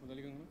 Patanjali Kanga.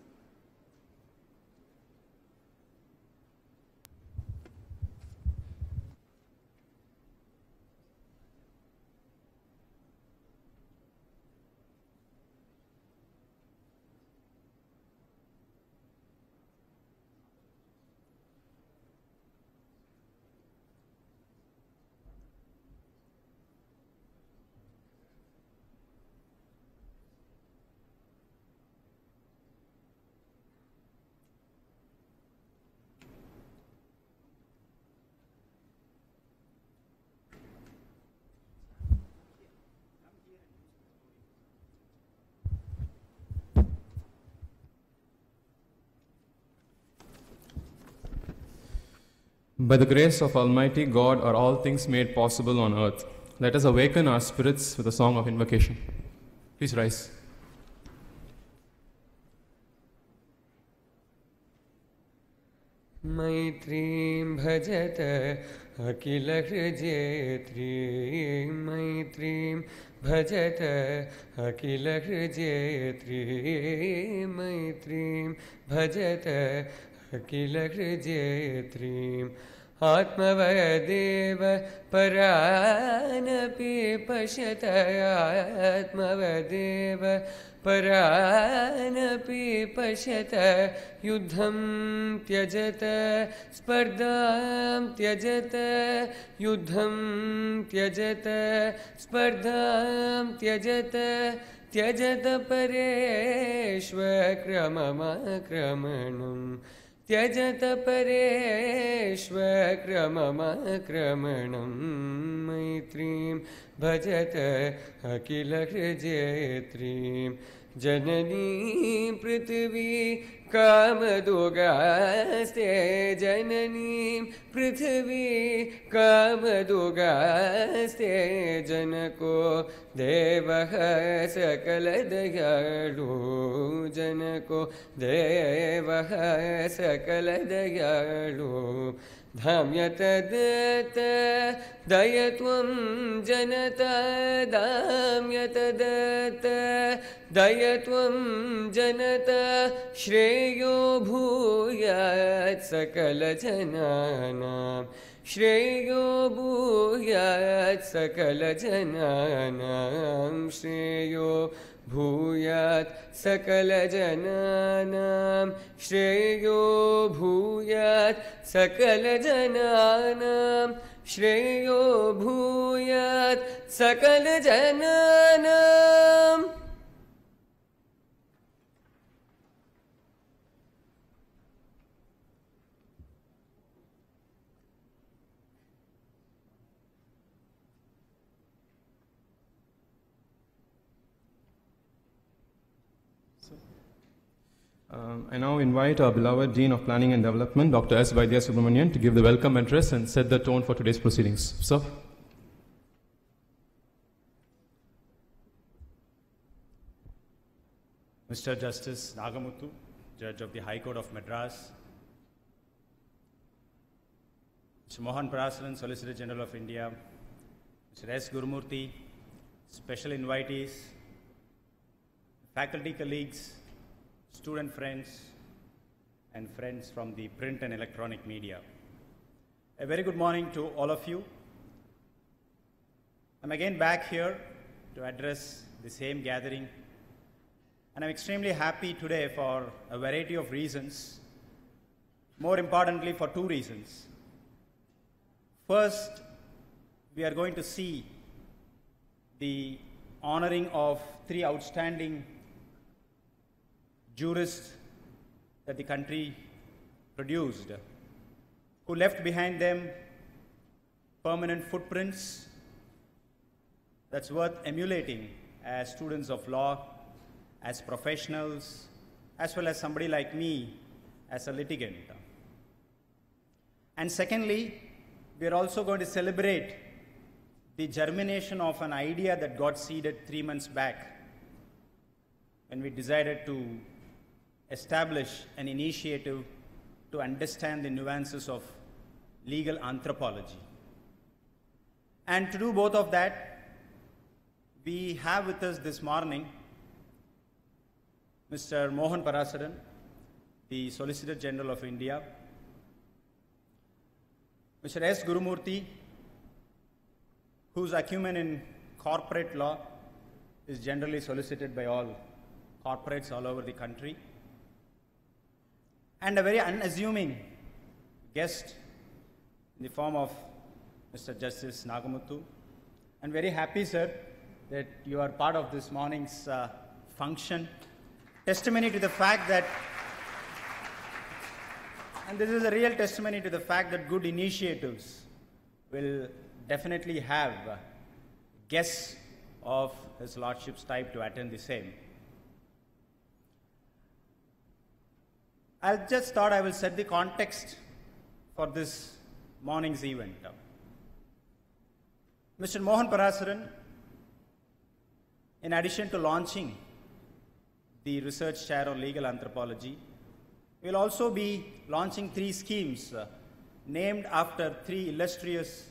By the grace of Almighty God are all things made possible on earth. Let us awaken our spirits with a song of invocation. Please rise. Maitrim bhajata akila hrijetri. Maitrim bhajata akila hrijetri. Maitrim bhajata akila hrijetrim. Atmavadeva paranapi pashyata. Atmavadeva paranapi pashyata. Yuddham tyajata spardham tyajata. Yuddham tyajata spardham tyajata. Tyajata pareshva kramama kramanam. Tyajata pareshva kramama kramanam. Maitrim bhajata akila hrijetrim. Janani prithvi kamadugaste. Janani prithvi kamadugaste. Janako devaha sakaladyadu. Janako devaha sakaladyadu. Dhamyata datta dayatvam janata. Dhamyata datta dayatvam janata. Shreyo bhuyat sakala jananam. Shreyo bhuyat sakala jananam. Shreyo bhuyat sakala jananam. Shreyo bhuyat sakala jananam. Shreyo bhuyat sakala jananam. I now invite our beloved Dean of Planning and Development, Dr. S. Vaidya Subramanian, to give the welcome address and set the tone for today's proceedings. Sir. Mr. Justice Nagamuthu, Judge of the High Court of Madras. Mr. Mohan Parasaran, Solicitor General of India. Mr. S. Gurumurthy, special invitees, faculty colleagues, student friends, and friends from the print and electronic media. A very good morning to all of you. I'm again back here to address the same gathering, and I'm extremely happy today for a variety of reasons, more importantly for two reasons. First, we are going to see the honoring of three outstanding jurists that the country produced, who left behind them permanent footprints that's worth emulating as students of law, as professionals, as well as somebody like me as a litigant. And secondly, we are also going to celebrate the germination of an idea that got seeded 3 months back when we decided to establish an initiative to understand the nuances of legal anthropology. And to do both of that, we have with us this morning Mr. Mohan Parasaran, the Solicitor General of India, Mr. S. Gurumurthy, whose acumen in corporate law is generally solicited by all corporates all over the country, and a very unassuming guest in the form of Mr. Justice Nagamuthu. I'm very happy, sir, that you are part of this morning's function. Testimony to the fact that, and this is a real testimony to the fact that good initiatives will definitely have guests of His Lordship's type to attend the same. I just thought I will set the context for this morning's event. Mr. Mohan Parasaran, in addition to launching the research chair on legal anthropology, will also be launching three schemes named after three illustrious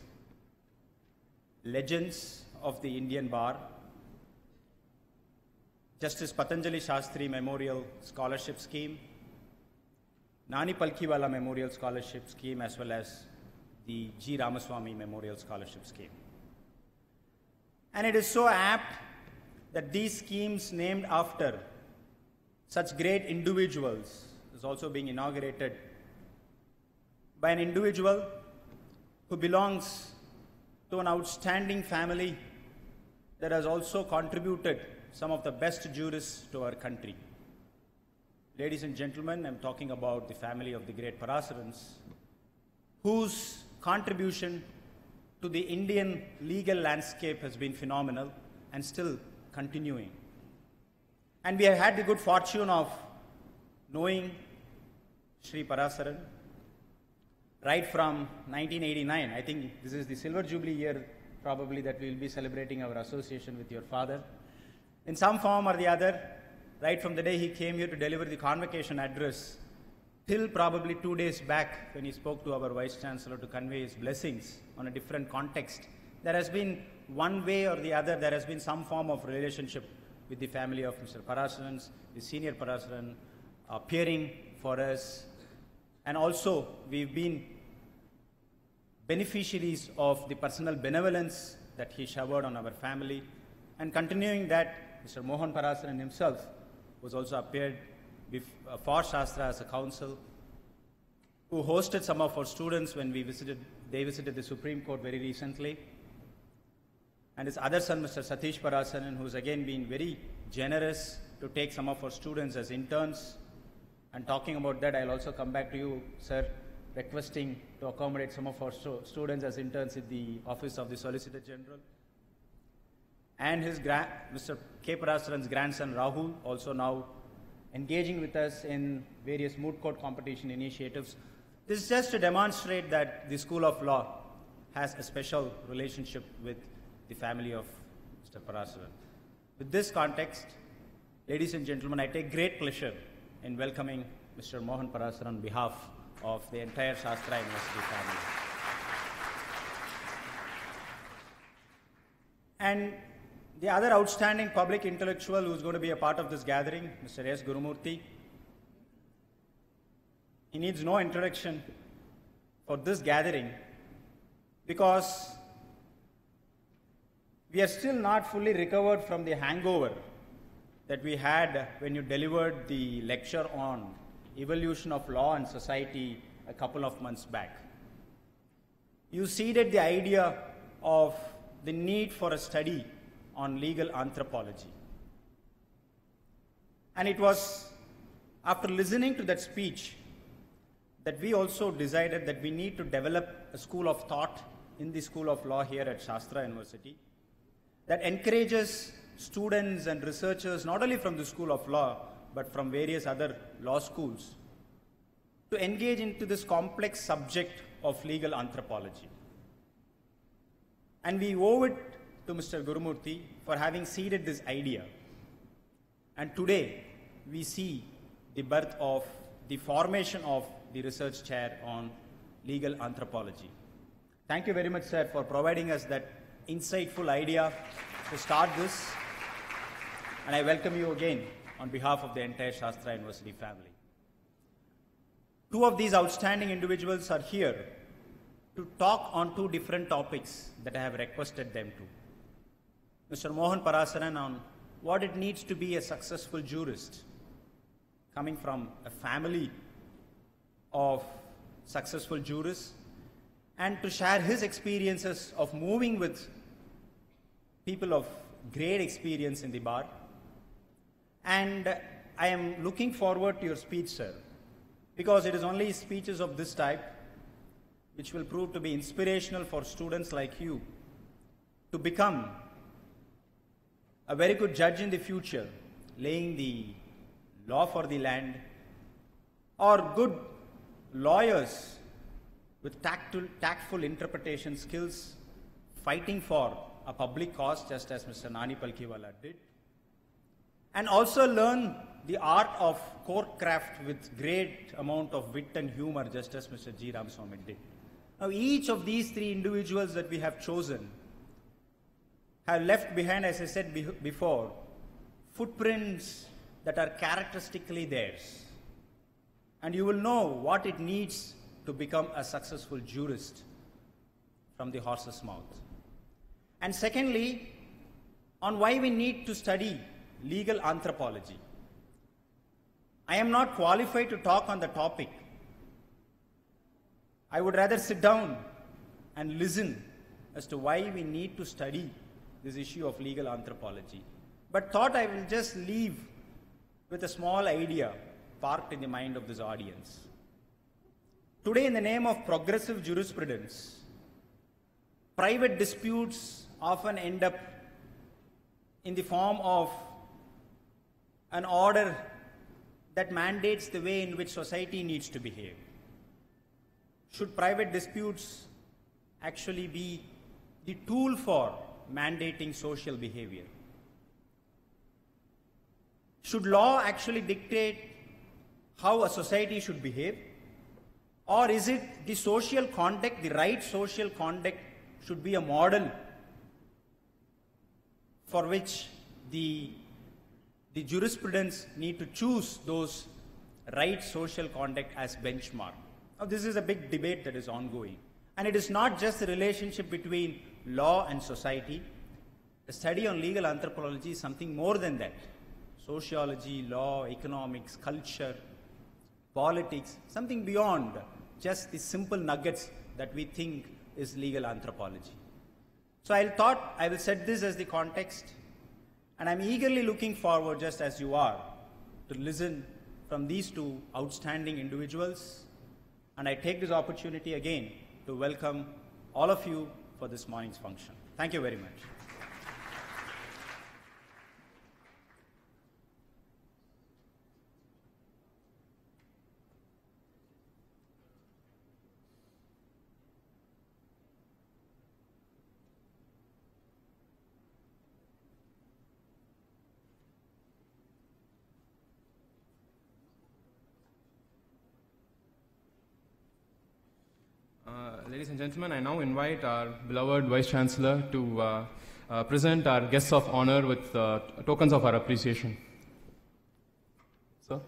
legends of the Indian bar: Justice Patanjali Shastri Memorial Scholarship Scheme, Nani Palkhivala Memorial Scholarship Scheme, as well as the G. Ramaswamy Memorial Scholarship Scheme. And it is so apt that these schemes named after such great individuals is also being inaugurated by an individual who belongs to an outstanding family that has also contributed some of the best jurists to our country. Ladies and gentlemen, I'm talking about the family of the great Parasarans, whose contribution to the Indian legal landscape has been phenomenal and still continuing. And we have had the good fortune of knowing Sri Parasaran right from 1989. I think this is the silver jubilee year probably that we will be celebrating our association with your father. In some form or the other, right from the day he came here to deliver the convocation address till probably 2 days back when he spoke to our Vice Chancellor to convey his blessings on a different context, there has been one way or the other, there has been some form of relationship with the family of Mr. Parasaran, the senior Parasaran, appearing for us. And also, we've been beneficiaries of the personal benevolence that he showered on our family. And continuing that, Mr. Mohan Parasaran himself was also appeared for Shastra as a counsel, who hosted some of our students when they visited the Supreme Court very recently. And his other son, Mr. Satish Parasaran, who's again been very generous to take some of our students as interns. And talking about that, I'll also come back to you, sir, requesting to accommodate some of our students as interns at the office of the Solicitor General. And his Mr. K. Parasaran's grandson, Rahul, also now engaging with us in various moot court competition initiatives. This is just to demonstrate that the School of Law has a special relationship with the family of Mr. Parasaran. With this context, ladies and gentlemen, I take great pleasure in welcoming Mr. Mohan Parasaran on behalf of the entire Shastra University family. And the other outstanding public intellectual who is going to be a part of this gathering, Mr. S. Gurumurthy. He needs no introduction for this gathering because we are still not fully recovered from the hangover that we had when you delivered the lecture on evolution of law and society a couple of months back. You seeded the idea of the need for a study on legal anthropology. And it was after listening to that speech that we also decided that we need to develop a school of thought in the School of Law here at Shastra University that encourages students and researchers not only from the School of Law but from various other law schools to engage into this complex subject of legal anthropology. And we owe it to Mr. Gurumurthy for having seeded this idea. And today we see the birth of the formation of the research chair on legal anthropology. Thank you very much, sir, for providing us that insightful idea to start this. And I welcome you again on behalf of the entire Shastra University family. Two of these outstanding individuals are here to talk on two different topics that I have requested them to. Mr. Mohan Parasaran on what it needs to be a successful jurist, coming from a family of successful jurists, and to share his experiences of moving with people of great experience in the bar. And I am looking forward to your speech, sir, because it is only speeches of this type which will prove to be inspirational for students like you to become a very good judge in the future, laying the law for the land, or good lawyers with tactful interpretation skills, fighting for a public cause, just as Mr. Nani Palkhivala did, and also learn the art of court craft with great amount of wit and humor, just as Mr. G. Ramaswamy did. Now, each of these three individuals that we have chosen have left behind, as I said before, footprints that are characteristically theirs. And you will know what it needs to become a successful jurist from the horse's mouth. And secondly, on why we need to study legal anthropology. I am not qualified to talk on the topic. I would rather sit down and listen as to why we need to study this issue of legal anthropology. But thought I will just leave with a small idea parked in the mind of this audience. Today, in the name of progressive jurisprudence, private disputes often end up in the form of an order that mandates the way in which society needs to behave. Should private disputes actually be the tool for mandating social behavior? Should law actually dictate how a society should behave? Or is it the social conduct, the right social conduct, should be a model for which the jurisprudence need to choose those right social conduct as benchmark? Now, this is a big debate that is ongoing. And it is not just the relationship between law and society. The study on legal anthropology is something more than that. Sociology, law, economics, culture, politics, something beyond just the simple nuggets that we think is legal anthropology. So I will set this as the context, and I'm eagerly looking forward, just as you are, to listen from these two outstanding individuals. And I take this opportunity again to welcome all of you for this morning's function. Thank you very much. Ladies and gentlemen, I now invite our beloved Vice Chancellor to present our guests of honor with tokens of our appreciation. Sir?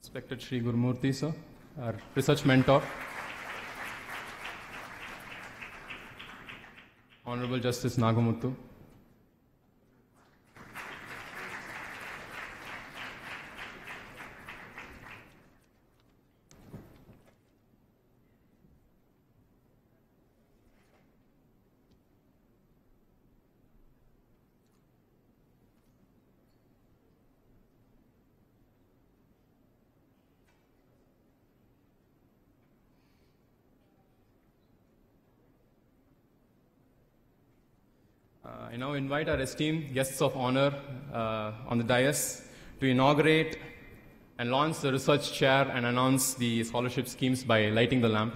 Respected Sri Gurumurthy, sir, our research mentor. Honorable Justice Nagamuthu, I now invite our esteemed guests of honor on the dais to inaugurate and launch the research chair and announce the scholarship schemes by lighting the lamp.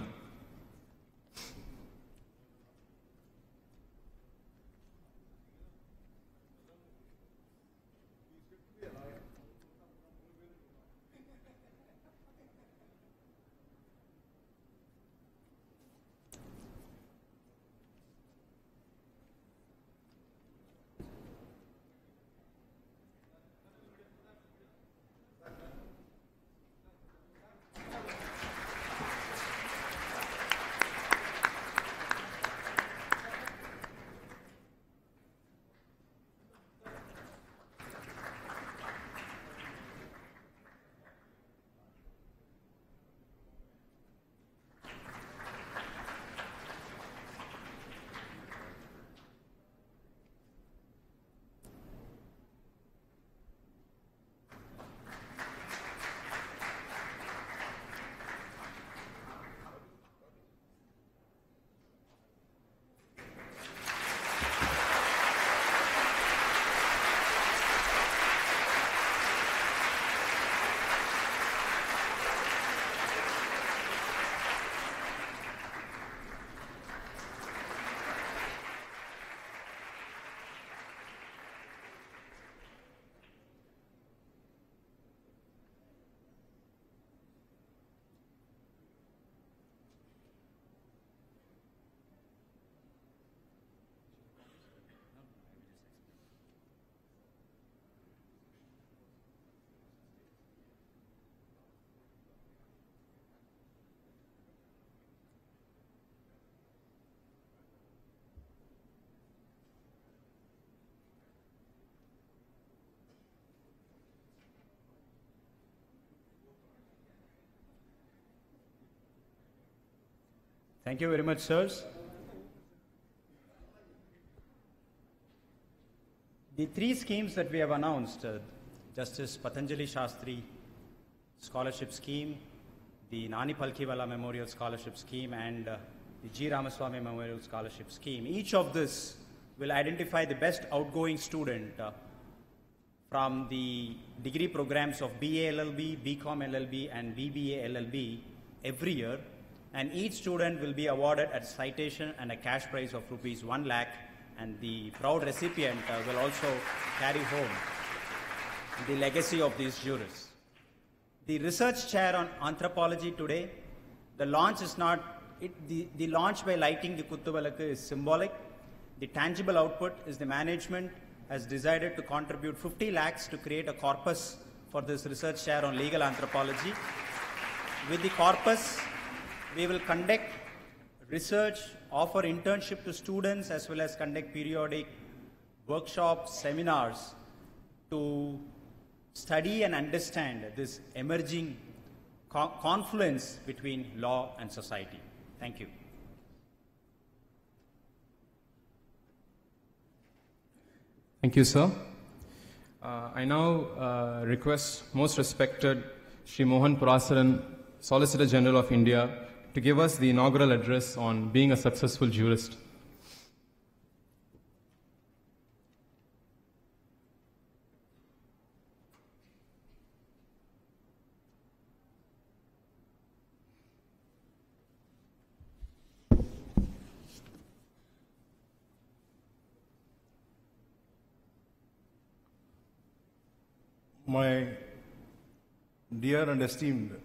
Thank you very much, sirs. The three schemes that we have announced, Justice Patanjali Shastri Scholarship Scheme, the Nani Palkhivala Memorial Scholarship Scheme, and the G. Ramaswamy Memorial Scholarship Scheme. Each of this will identify the best outgoing student from the degree programs of BA LLB, BCom LLB, and BBA LLB every year, and each student will be awarded a citation and a cash prize of rupees 1 lakh. And the proud recipient will also carry home the legacy of these jurists. The research chair on anthropology today, the launch is not, the launch by lighting the Kutubalaka is symbolic. The tangible output is the management has decided to contribute 50 lakhs to create a corpus for this research chair on legal anthropology. With the corpus, we will conduct research, offer internship to students, as well as conduct periodic workshops, seminars to study and understand this emerging confluence between law and society. Thank you. Thank you, sir. I now request most respected Shri Mohan Parasaran, Solicitor General of India, to give us the inaugural address on being a successful jurist. My dear and esteemed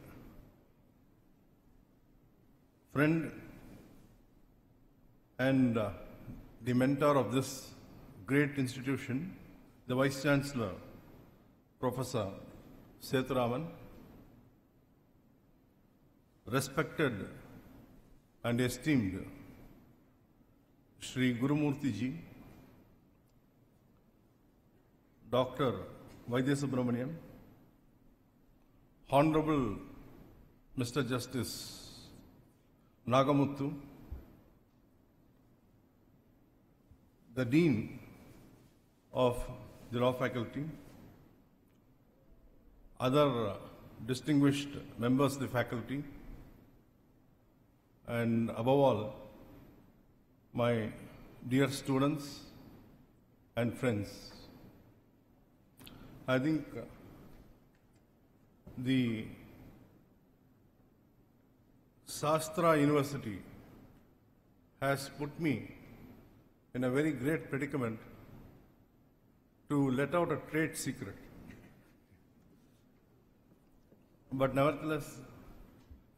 friend and the mentor of this great institution, the Vice Chancellor, Professor Sethuraman, respected and esteemed Shri Gurumurthy ji, Dr. Vaidya Subramanian, Honorable Mr. Justice Nagamuthu, the Dean of the Law Faculty, other distinguished members of the faculty, and above all, my dear students and friends. I think the SASTRA University has put me in a very great predicament to let out a trade secret. But nevertheless,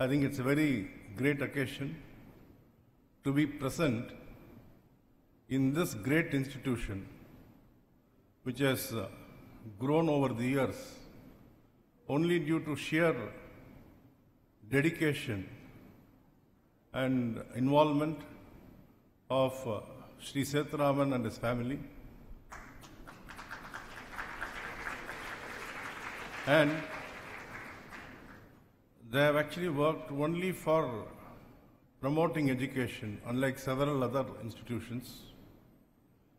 I think it's a very great occasion to be present in this great institution, which has grown over the years only due to sheer dedication and involvement of Shri Sethuraman and his family, and they have actually worked only for promoting education, unlike several other institutions,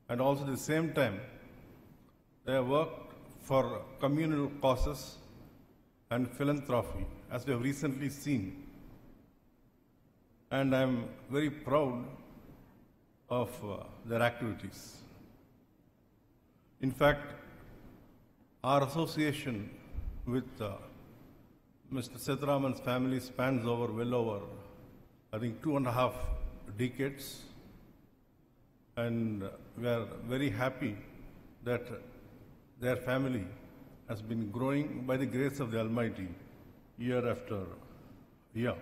and also at the same time they have worked for communal causes and philanthropy, as we have recently seen. And I am very proud of their activities. In fact, our association with Mr. Sethuraman's family spans over well over, I think, 2.5 decades. And we are very happy that their family has been growing by the grace of the Almighty year after year.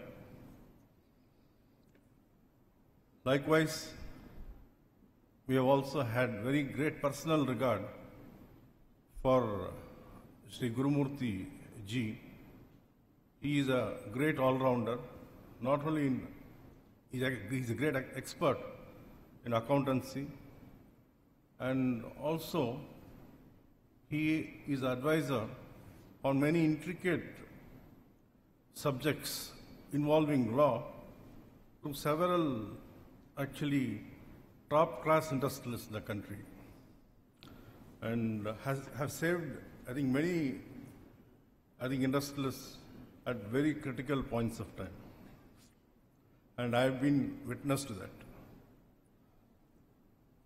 Likewise, we have also had very great personal regard for Shri Gurumurthy ji. He is a great all-rounder, not only in, he's a great expert in accountancy, and also he is advisor on many intricate subjects involving law, several actually top-class industrialists in the country, and have saved, I think, many, industrialists at very critical points of time. And I have been witness to that.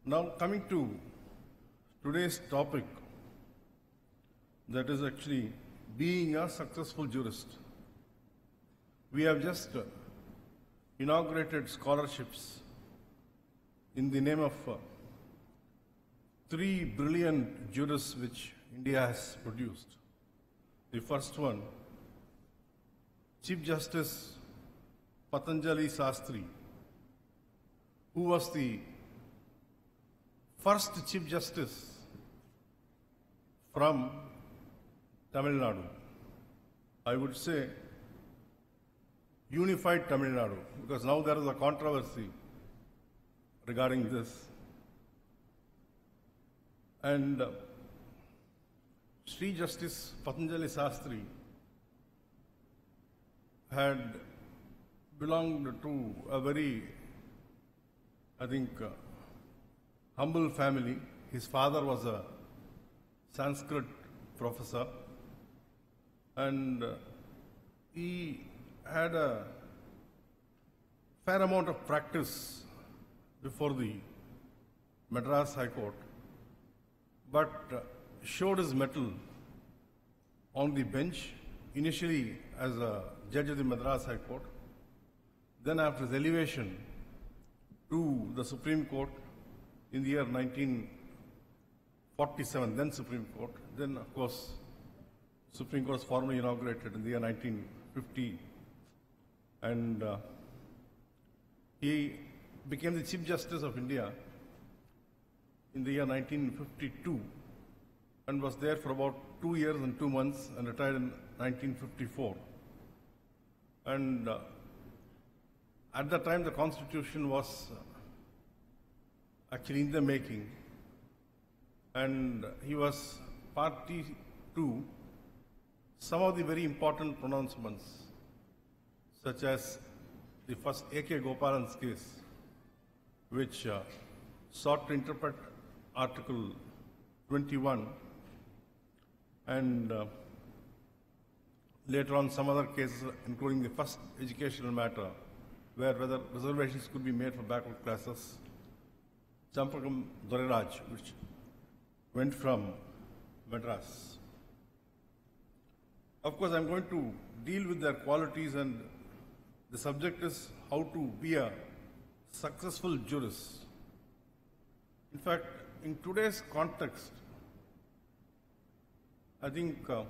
Now, coming to today's topic, that is actually being a successful jurist. We have just inaugurated scholarships in the name of three brilliant jurists which India has produced. The first one, Chief Justice Patanjali Shastri, who was the first Chief Justice from Tamil Nadu. I would say unified Tamil Nadu, because now there is a controversy regarding this. And Sri Justice Patanjali Shastri had belonged to a very, I think, humble family. His father was a Sanskrit professor, and he had a fair amount of practice before the Madras High Court, but showed his mettle on the bench, initially as a judge of the Madras High Court, then after his elevation to the Supreme Court in the year 1947, then Supreme Court, then of course Supreme Court was formally inaugurated in the year 1950, and he became the Chief Justice of India in the year 1952, and was there for about 2 years and 2 months, and retired in 1954. And at that time the constitution was actually in the making, and he was party to some of the very important pronouncements, such as the first A.K. Gopalan's case, which sought to interpret Article 21, and later on some other cases, including the first educational matter, where whether reservations could be made for backward classes, Champakam Dorairaj, which went from Madras. Of course, I'm going to deal with their qualities, and the subject is how to be a successful jurist. In fact, in today's context, I think it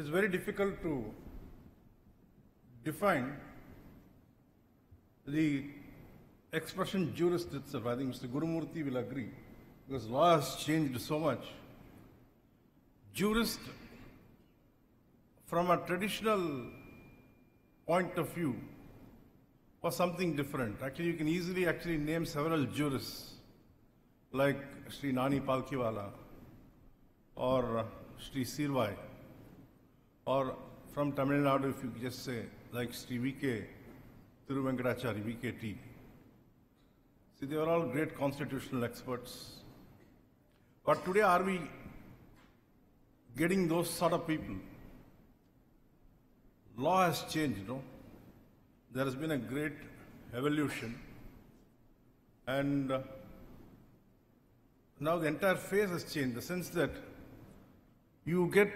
is very difficult to define the expression jurist itself. I think Mr. Gurumurthy will agree, because law has changed so much. Jurist, from a traditional point of view, was something different. Actually, you can easily name several jurists, like Sri Nani Palkhivala, or Sri Sirvai, or from Tamil Nadu, if you just say, like Sri VK Thiruvengadachari, VKT. See, they were all great constitutional experts. But today, are we getting those sort of people? Law has changed, no? There has been a great evolution, and now the entire phase has changed, in the sense that you get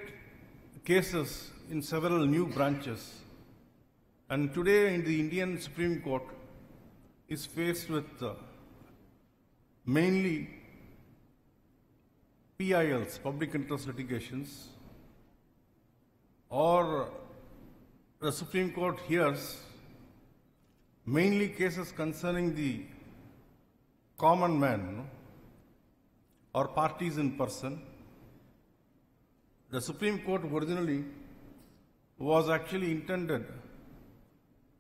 cases in several new branches, and today in the Indian Supreme Court is faced with mainly PILs, public interest litigations, or the Supreme Court hears mainly cases concerning the common man, no? Or parties in person. The Supreme Court originally was actually intended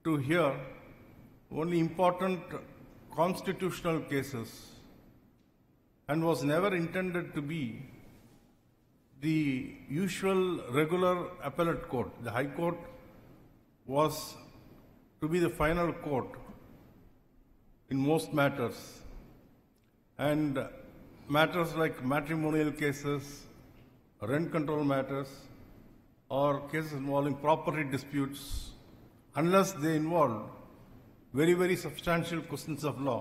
to hear only important constitutional cases, and was never intended to be the usual regular appellate court. The High Court was to be the final court in most matters, and matters like matrimonial cases, rent control matters, or cases involving property disputes, unless they involve very, very substantial questions of law,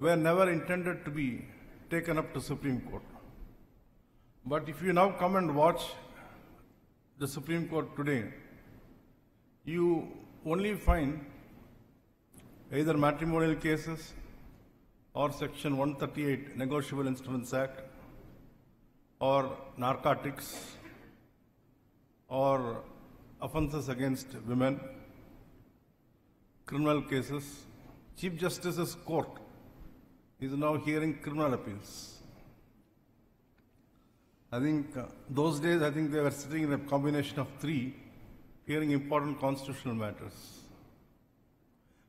were never intended to be taken up to Supreme Court. But if you now come and watch the Supreme Court today, you only find either matrimonial cases or Section 138 Negotiable Instruments Act or narcotics or offenses against women, criminal cases. Chief Justice's Court is now hearing criminal appeals. I think those days, I think they were sitting in a combination of three, hearing important constitutional matters.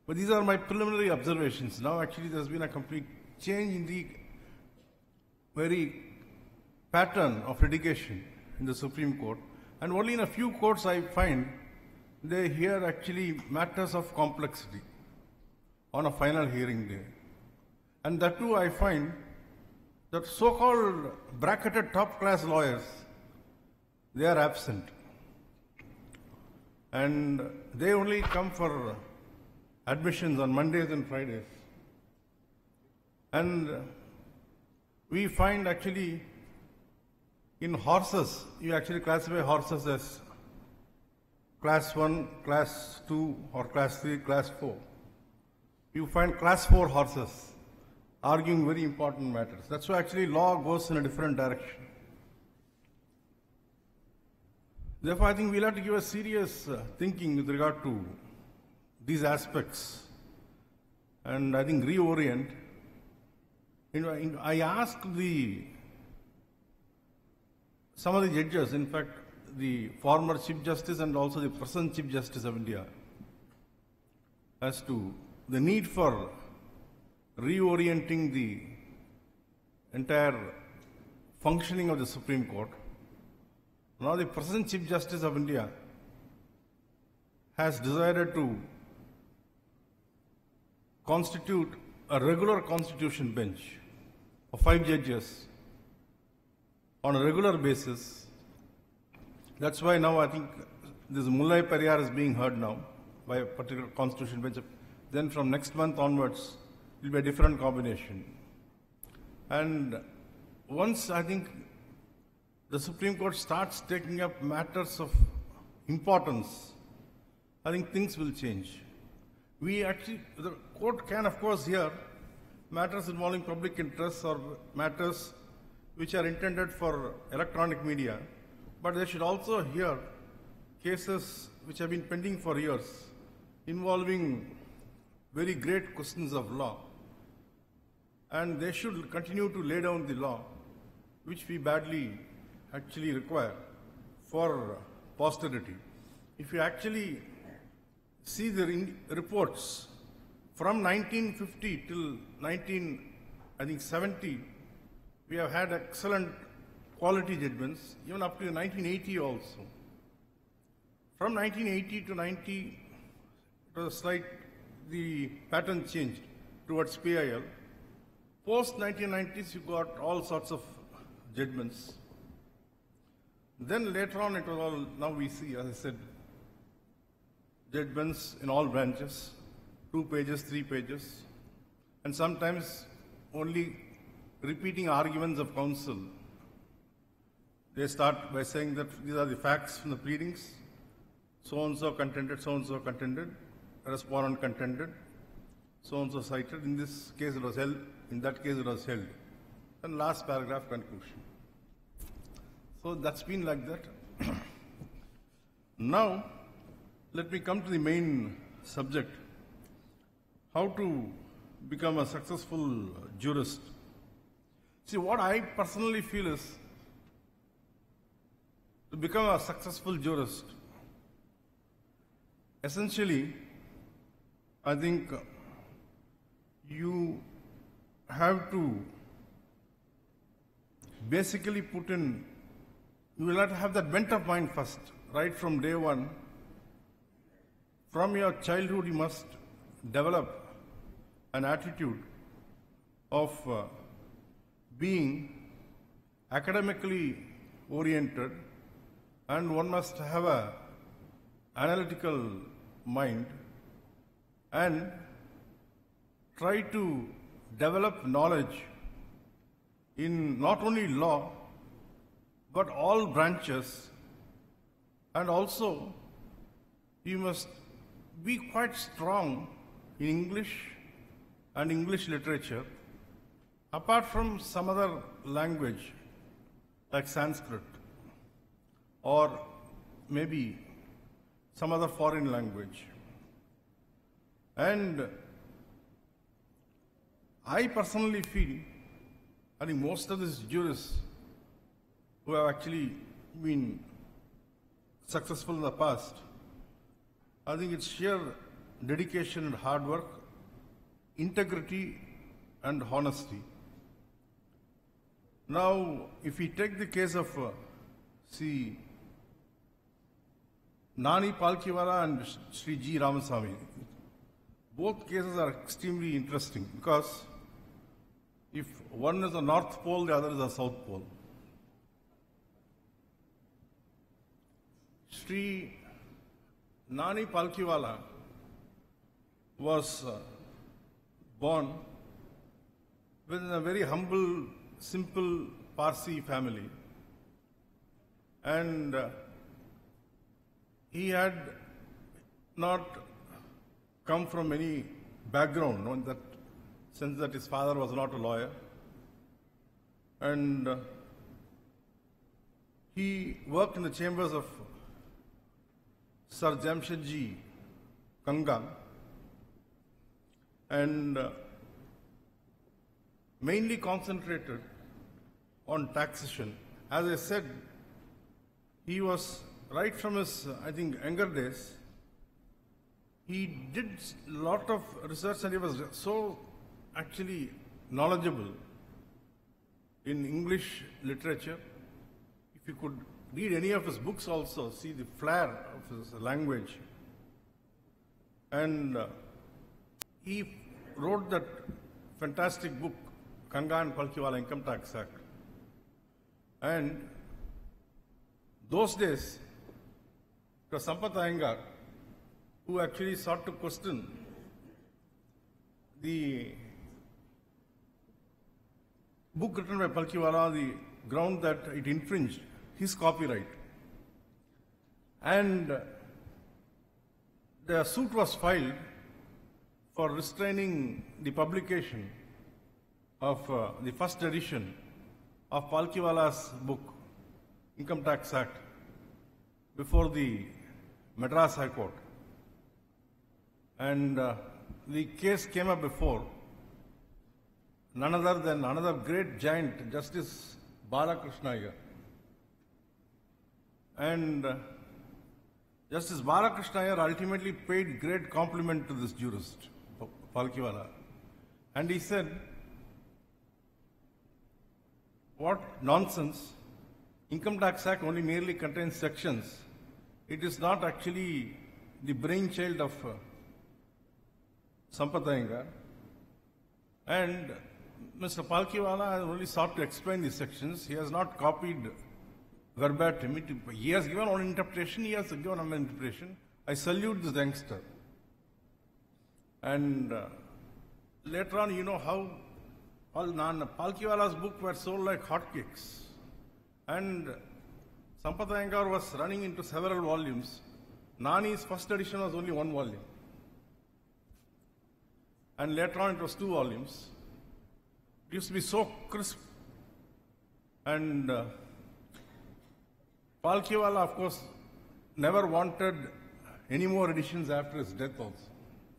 But these are my preliminary observations. Now actually there's been a complete change in the very pattern of litigation in the Supreme Court. And only in a few courts I find they hear actually matters of complexity on a final hearing day. And that too I find that so-called bracketed top-class lawyers, they are absent. And they only come for admissions on Mondays and Fridays. And we find actually in horses, you actually classify horses as class 1, class 2, or class 3, class 4. You find class 4 horses arguing very important matters. That's why actually law goes in a different direction. Therefore, I think we'll have to give a serious thinking with regard to these aspects, and I think reorient. You know, I asked some of the judges, in fact, the former Chief Justice and also the present Chief Justice of India, as to the need for reorienting the entire functioning of the Supreme Court. Now the present Chief Justice of India has decided to constitute a regular constitution bench of 5 judges on a regular basis. That's why now I think this Mullai Periyar is being heard now by a particular constitution bench. Then from next month onwards, it will be a different combination. And once I think the Supreme Court starts taking up matters of importance, I think things will change. We actually, the court can of course hear matters involving public interests or matters which are intended for electronic media, but they should also hear cases which have been pending for years involving very great questions of law. And they should continue to lay down the law, which we badly actually require for posterity. If you actually see the reports from 1950 till 1970, we have had excellent quality judgments, even up to 1980 also. From 1980 to 90, it was a slight, the pattern changed towards PIL. Post 1990s, you got all sorts of judgments. Then later on, it was all, now we see, as I said, judgments in all branches, 2 pages, 3 pages, and sometimes only repeating arguments of counsel. They start by saying that these are the facts from the pleadings, so-and-so contended, respondent contended, so-and-so cited, in this case it was held, in that case it was held, and last paragraph conclusion. So that's been like that. Now, let me come to the main subject, how to become a successful jurist. See, what I personally feel is, to become a successful jurist, essentially, I think you have to basically put in, you will have to have that bent of mind first, right from day one, From your childhood, you must develop an attitude of being academically oriented, and one must have a analytical mind and try to develop knowledge in not only law but all branches, and also you must be quite strong in English and English literature, apart from some other language like Sanskrit or maybe some other foreign language. And I personally feel, I think most of these jurists who have actually been successful in the past, I think it's sheer dedication and hard work, integrity and honesty. Now, if we take the case of Nani Palkhivala and Sri G. Ramaswamy, both cases are extremely interesting because if one is the North Pole, the other is the South Pole. Sri Nani Palkhivala was born within a very humble, simple Parsi family, and he had not come from any background, in that sense that his father was not a lawyer, and he worked in the chambers of Sir Jamshedji Kanga, and mainly concentrated on taxation. As I said, he was right from his, I think, younger days, he did a lot of research, and he was so actually knowledgeable in English literature. If you could read any of his books also, see the flair of his language. And he wrote that fantastic book, Kanga and Palkhivala Income Tax Act. And those days, Sampath Iyengar, who actually sought to question the book written by Palkhivala, the ground that it infringed his copyright. And the suit was filed for restraining the publication of the first edition of Palkhivala's book, Income Tax Act, before the Madras High Court. And the case came up before none other than another great giant, Justice Balakrishna Ayyar. And Justice Balakrishna Ayyar ultimately paid great compliment to this jurist, Palkhivala. And he said, "What nonsense, Income Tax Act only merely contains sections. It is not actually the brainchild of Sampath Iyengar, and Mr. Palkhivala has only sought to explain these sections. He has not copied verbatim. He has given one interpretation, he has given another interpretation. I salute this youngster." And later on, you know how all Palkhivala's books were sold like hotcakes. And Sampath Iyengar was running into several volumes. Nani's first edition was only one volume. And later on it was two volumes. It used to be so crisp. And Palkhivala, of course, never wanted any more editions after his death also,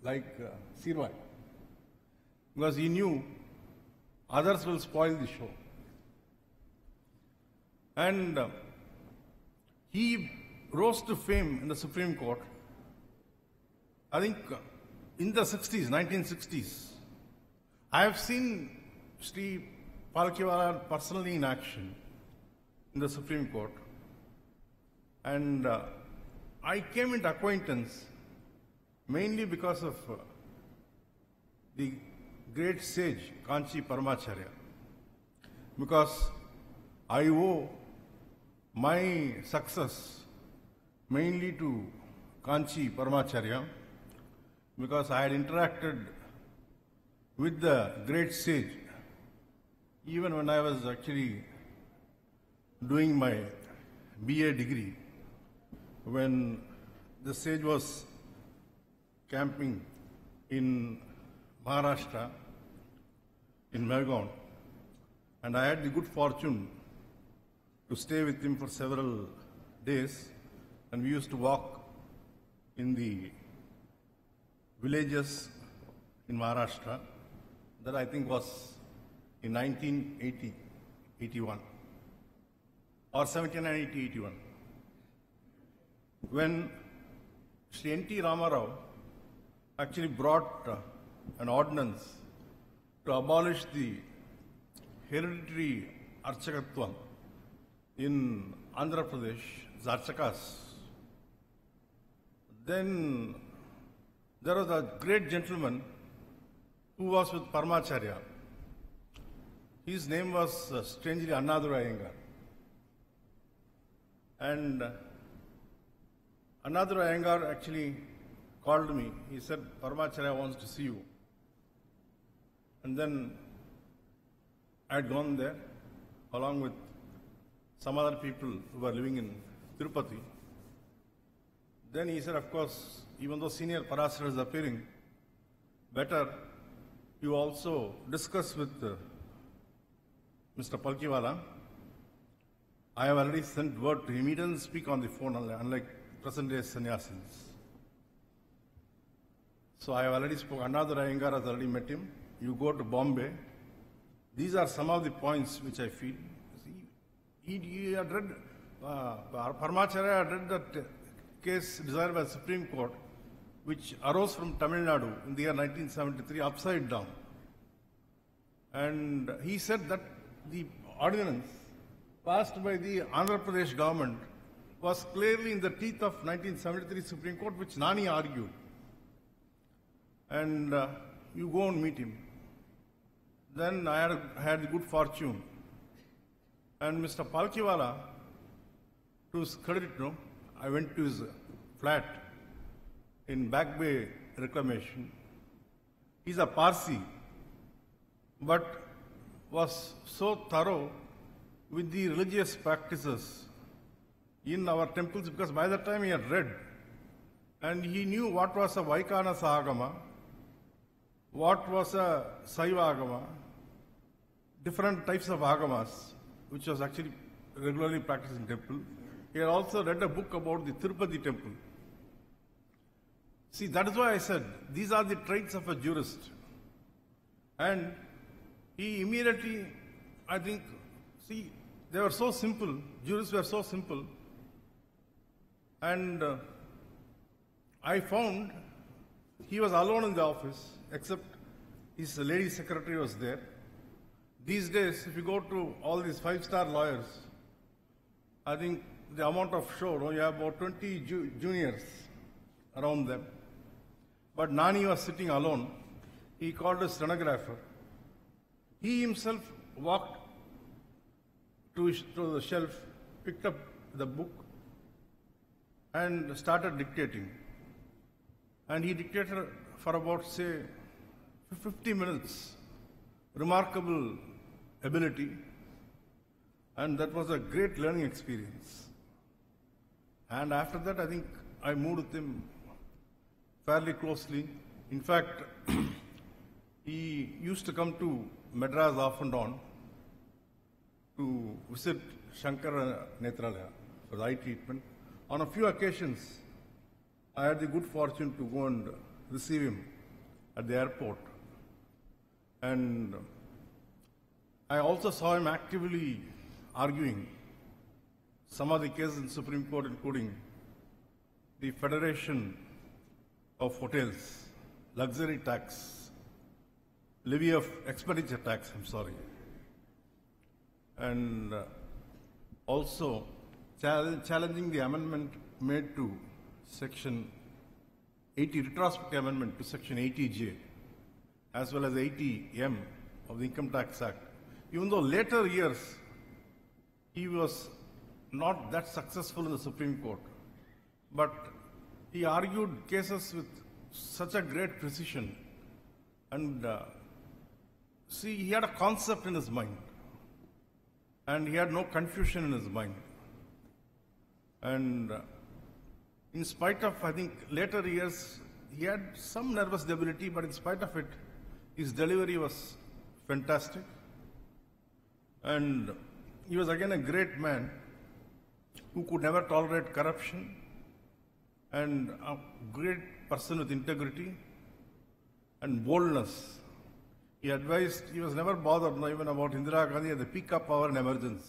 like Sirvai, because he knew others will spoil the show. And he rose to fame in the Supreme Court, I think, in the 60s, 1960s. I have seen Sri Palkhivala personally in action in the Supreme Court. And I came into acquaintance mainly because of the great sage Kanchi Paramacharya, because I owe my success mainly to Kanchi Paramacharya, because I had interacted with the great sage even when I was actually doing my BA degree, when the sage was camping in Maharashtra, in Melgaon, and I had the good fortune to stay with him for several days, and we used to walk in the villages in Maharashtra. That I think was in 1980, 81 or 79, 80, 81, when Shri N.T. Ramarao actually brought an ordinance to abolish the hereditary archakatvam in Andhra Pradesh, Archakas. Then there was a great gentleman who was with Paramacharya. His name was strangely Annadurai Iyengar. And Annadurai Iyengar actually called me. He said, Paramacharya wants to see you. And then I had gone there along with some other people who were living in Tirupati. Then he said, of course, even though senior Parasaran is appearing, better you also discuss with Mr. Palkhivala. I have already sent word to him. He doesn't speak on the phone, unlike present day sannyasins. So I have already spoken. Annadurai Iyengar has already met him. You go to Bombay. These are some of the points which I feel. He had read, Paramacharya had read that case decided by the Supreme Court, which arose from Tamil Nadu in the year 1973, upside down. And he said that the ordinance passed by the Andhra Pradesh government was clearly in the teeth of 1973 Supreme Court, which Nani argued. And you go and meet him. Then I had the good fortune, and Mr. Palkhivala, to his credit, no, I went to his flat in Back Bay Reclamation. He's a Parsi, but was so thorough with the religious practices in our temples, because by that time he had read, and he knew what was a Vaikana Sahagama, what was a Saiva Agama, different types of Agamas, which was actually regularly practiced in temple. He had also read a book about the Tirupati temple. See, that is why I said, these are the traits of a jurist. And he immediately, I think, see, they were so simple, jurists were so simple. And I found he was alone in the office, except his lady secretary was there. These days, if you go to all these five-star lawyers, I think the amount of show, you have about 20 juniors around them. But Nani was sitting alone. He called a stenographer. He himself walked to the shelf, picked up the book, and started dictating. And he dictated for about, say, 50 minutes. Remarkable ability, and that was a great learning experience. And after that, I think I moved with him fairly closely. In fact, he used to come to Madras off and on to visit Shankar Netralaya for eye treatment. On a few occasions, I had the good fortune to go and receive him at the airport. And I also saw him actively arguing some of the cases in Supreme Court, including the Federation of Hotels, Luxury Tax, Levy of Expenditure Tax, and also challenging the amendment made to Section 80 retrospective amendment to section 80J as well as 80M of the Income Tax Act. Even though later years he was not that successful in the Supreme Court, but he argued cases with such a great precision, and see, he had a concept in his mind and he had no confusion in his mind. And in spite of, I think, later years, he had some nervous debility, but in spite of it, his delivery was fantastic. And he was again a great man who could never tolerate corruption, and a great person with integrity and boldness. He advised, he was never bothered even about Indira Gandhi at the peak of power and emergency.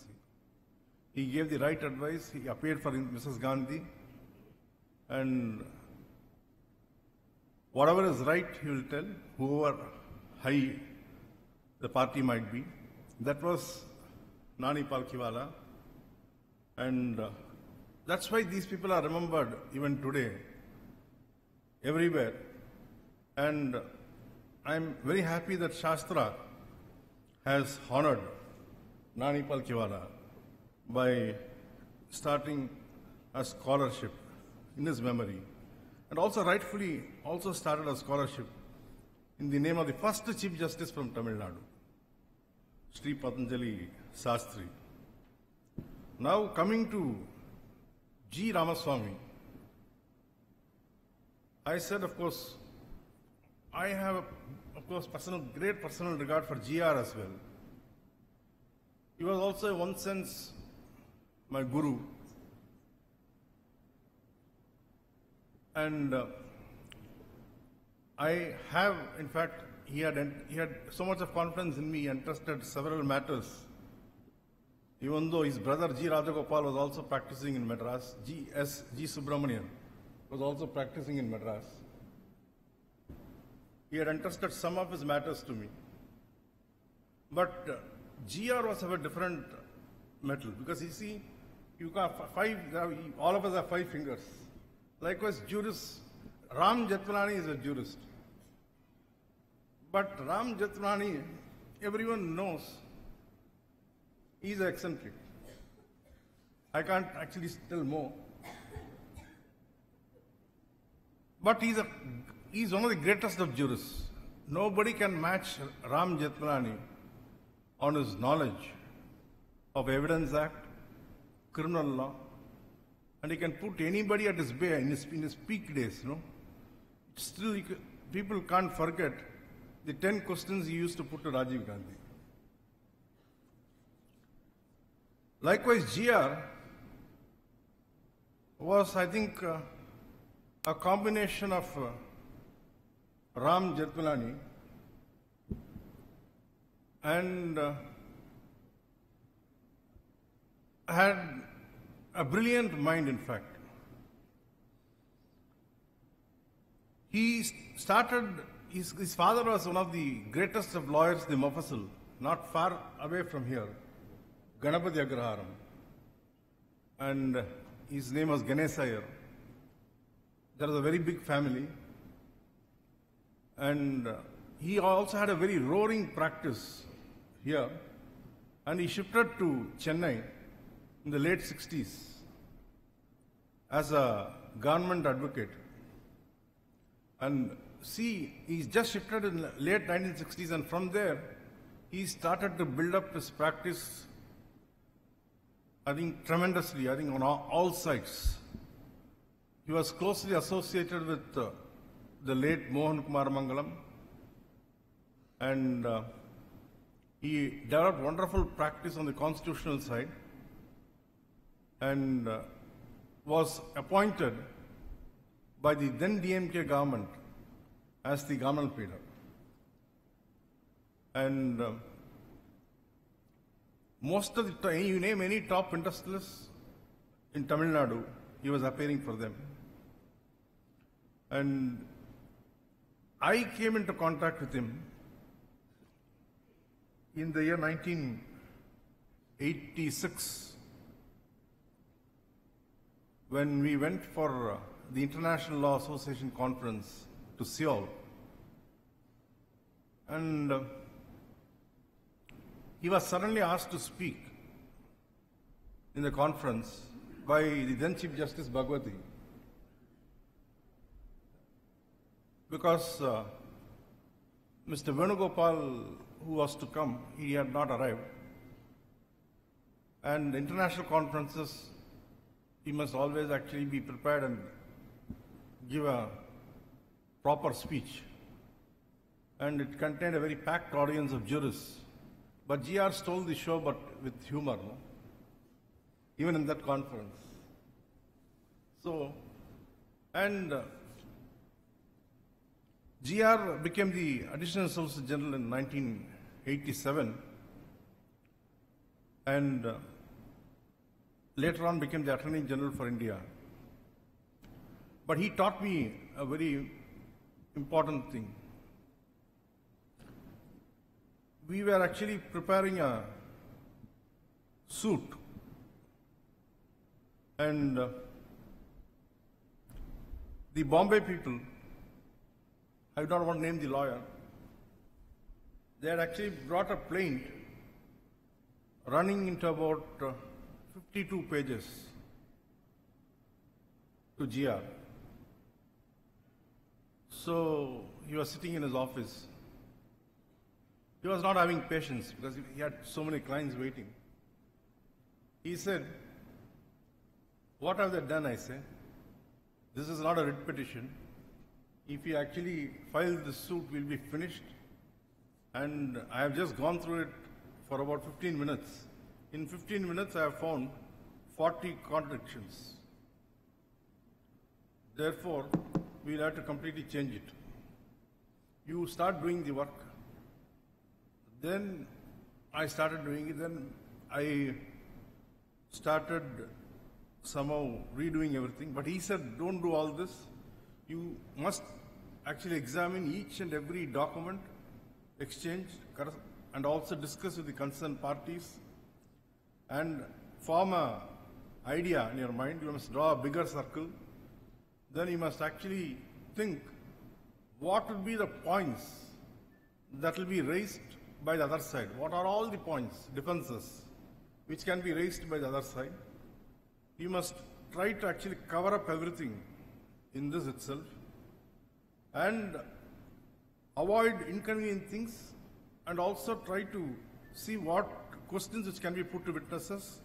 He gave the right advice, he appeared for Mrs. Gandhi, and whatever is right, he will tell, whoever high the party might be. That was Nani Palkhivala, and that's why these people are remembered even today, everywhere. And I'm very happy that Shastra has honored Nani Palkhivala by starting a scholarship in his memory, and also rightfully also started a scholarship in the name of the first Chief Justice from Tamil Nadu, Sri Patanjali Shastri. Now coming to G. Ramaswamy, I said, of course, I have, of course, great personal regard for GR as well. He was also in one sense my guru. And I have, in fact, he had so much of confidence in me and trusted several matters, even though his brother G. Rajagopal was also practicing in Madras. G. S. G. Subramanian was also practicing in Madras. He had entrusted some of his matters to me. But GR was of a different metal, because you see, you got five, all of us have five fingers. Likewise, jurists, Ram Jethmalani is a jurist. But Ram Jethmalani, everyone knows, he's eccentric. I can't actually tell more. But he's one of the greatest of jurists. Nobody can match Ram Jethmalani on his knowledge of Evidence Act, criminal law, and he can put anybody at his bay in his peak days, you know. Still, people can't forget the 10 questions he used to put to Rajiv Gandhi. Likewise, GR was, I think, a combination of Ram Jethmalani and had a brilliant mind, in fact. He started, his father was one of the greatest of lawyers, the Mofassil, not far away from here, Ganapati Agraharam. And his name was Ganesh Iyer. That was a very big family. And he also had a very roaring practice here. And he shifted to Chennai in the late 60s as a government advocate. And see, he just shifted in the late 1960s, and from there he started to build up his practice, I think, tremendously, I think, on all sides. He was closely associated with the late Mohan Kumar Mangalam, and he developed wonderful practice on the constitutional side, and was appointed by the then DMK government as the governmental leader. And most of the time, you name any top industrialists in Tamil Nadu, he was appearing for them. And I came into contact with him in the year 1986, when we went for the International Law Association Conference to Seoul, and he was suddenly asked to speak in the conference by the then Chief Justice Bhagwati, because Mr. Venugopal, who was to come, he had not arrived, and international conferences, he must always actually be prepared and give a proper speech, and it contained a very packed audience of jurists. But GR stole the show, but with humor, no? Even in that conference. So, and GR became the Additional Solicitor General in 1987, and later on became the Attorney General for India. But he taught me a very important thing. We were actually preparing a suit, and the Bombay people, I do not want to name the lawyer, they had actually brought a plaint running into about 52 pages to GR. So he was sitting in his office. He was not having patience because he had so many clients waiting. He said, "What have they done?" I said, "This is not a writ petition. If we actually file the suit, we'll be finished. And I have just gone through it for about 15 minutes. In 15 minutes, I have found 40 contradictions. Therefore, we'll have to completely change it. You start doing the work." Then I started doing it, then I started somehow redoing everything. But he said, "Don't do all this. You must actually examine each and every document, exchange, and also discuss with the concerned parties and form an idea in your mind. You must draw a bigger circle. Then you must actually think what would be the points that will be raised by the other side. What are all the points, defenses, which can be raised by the other side? You must try to actually cover up everything in this itself and avoid inconvenient things, and also try to see what questions which can be put to witnesses,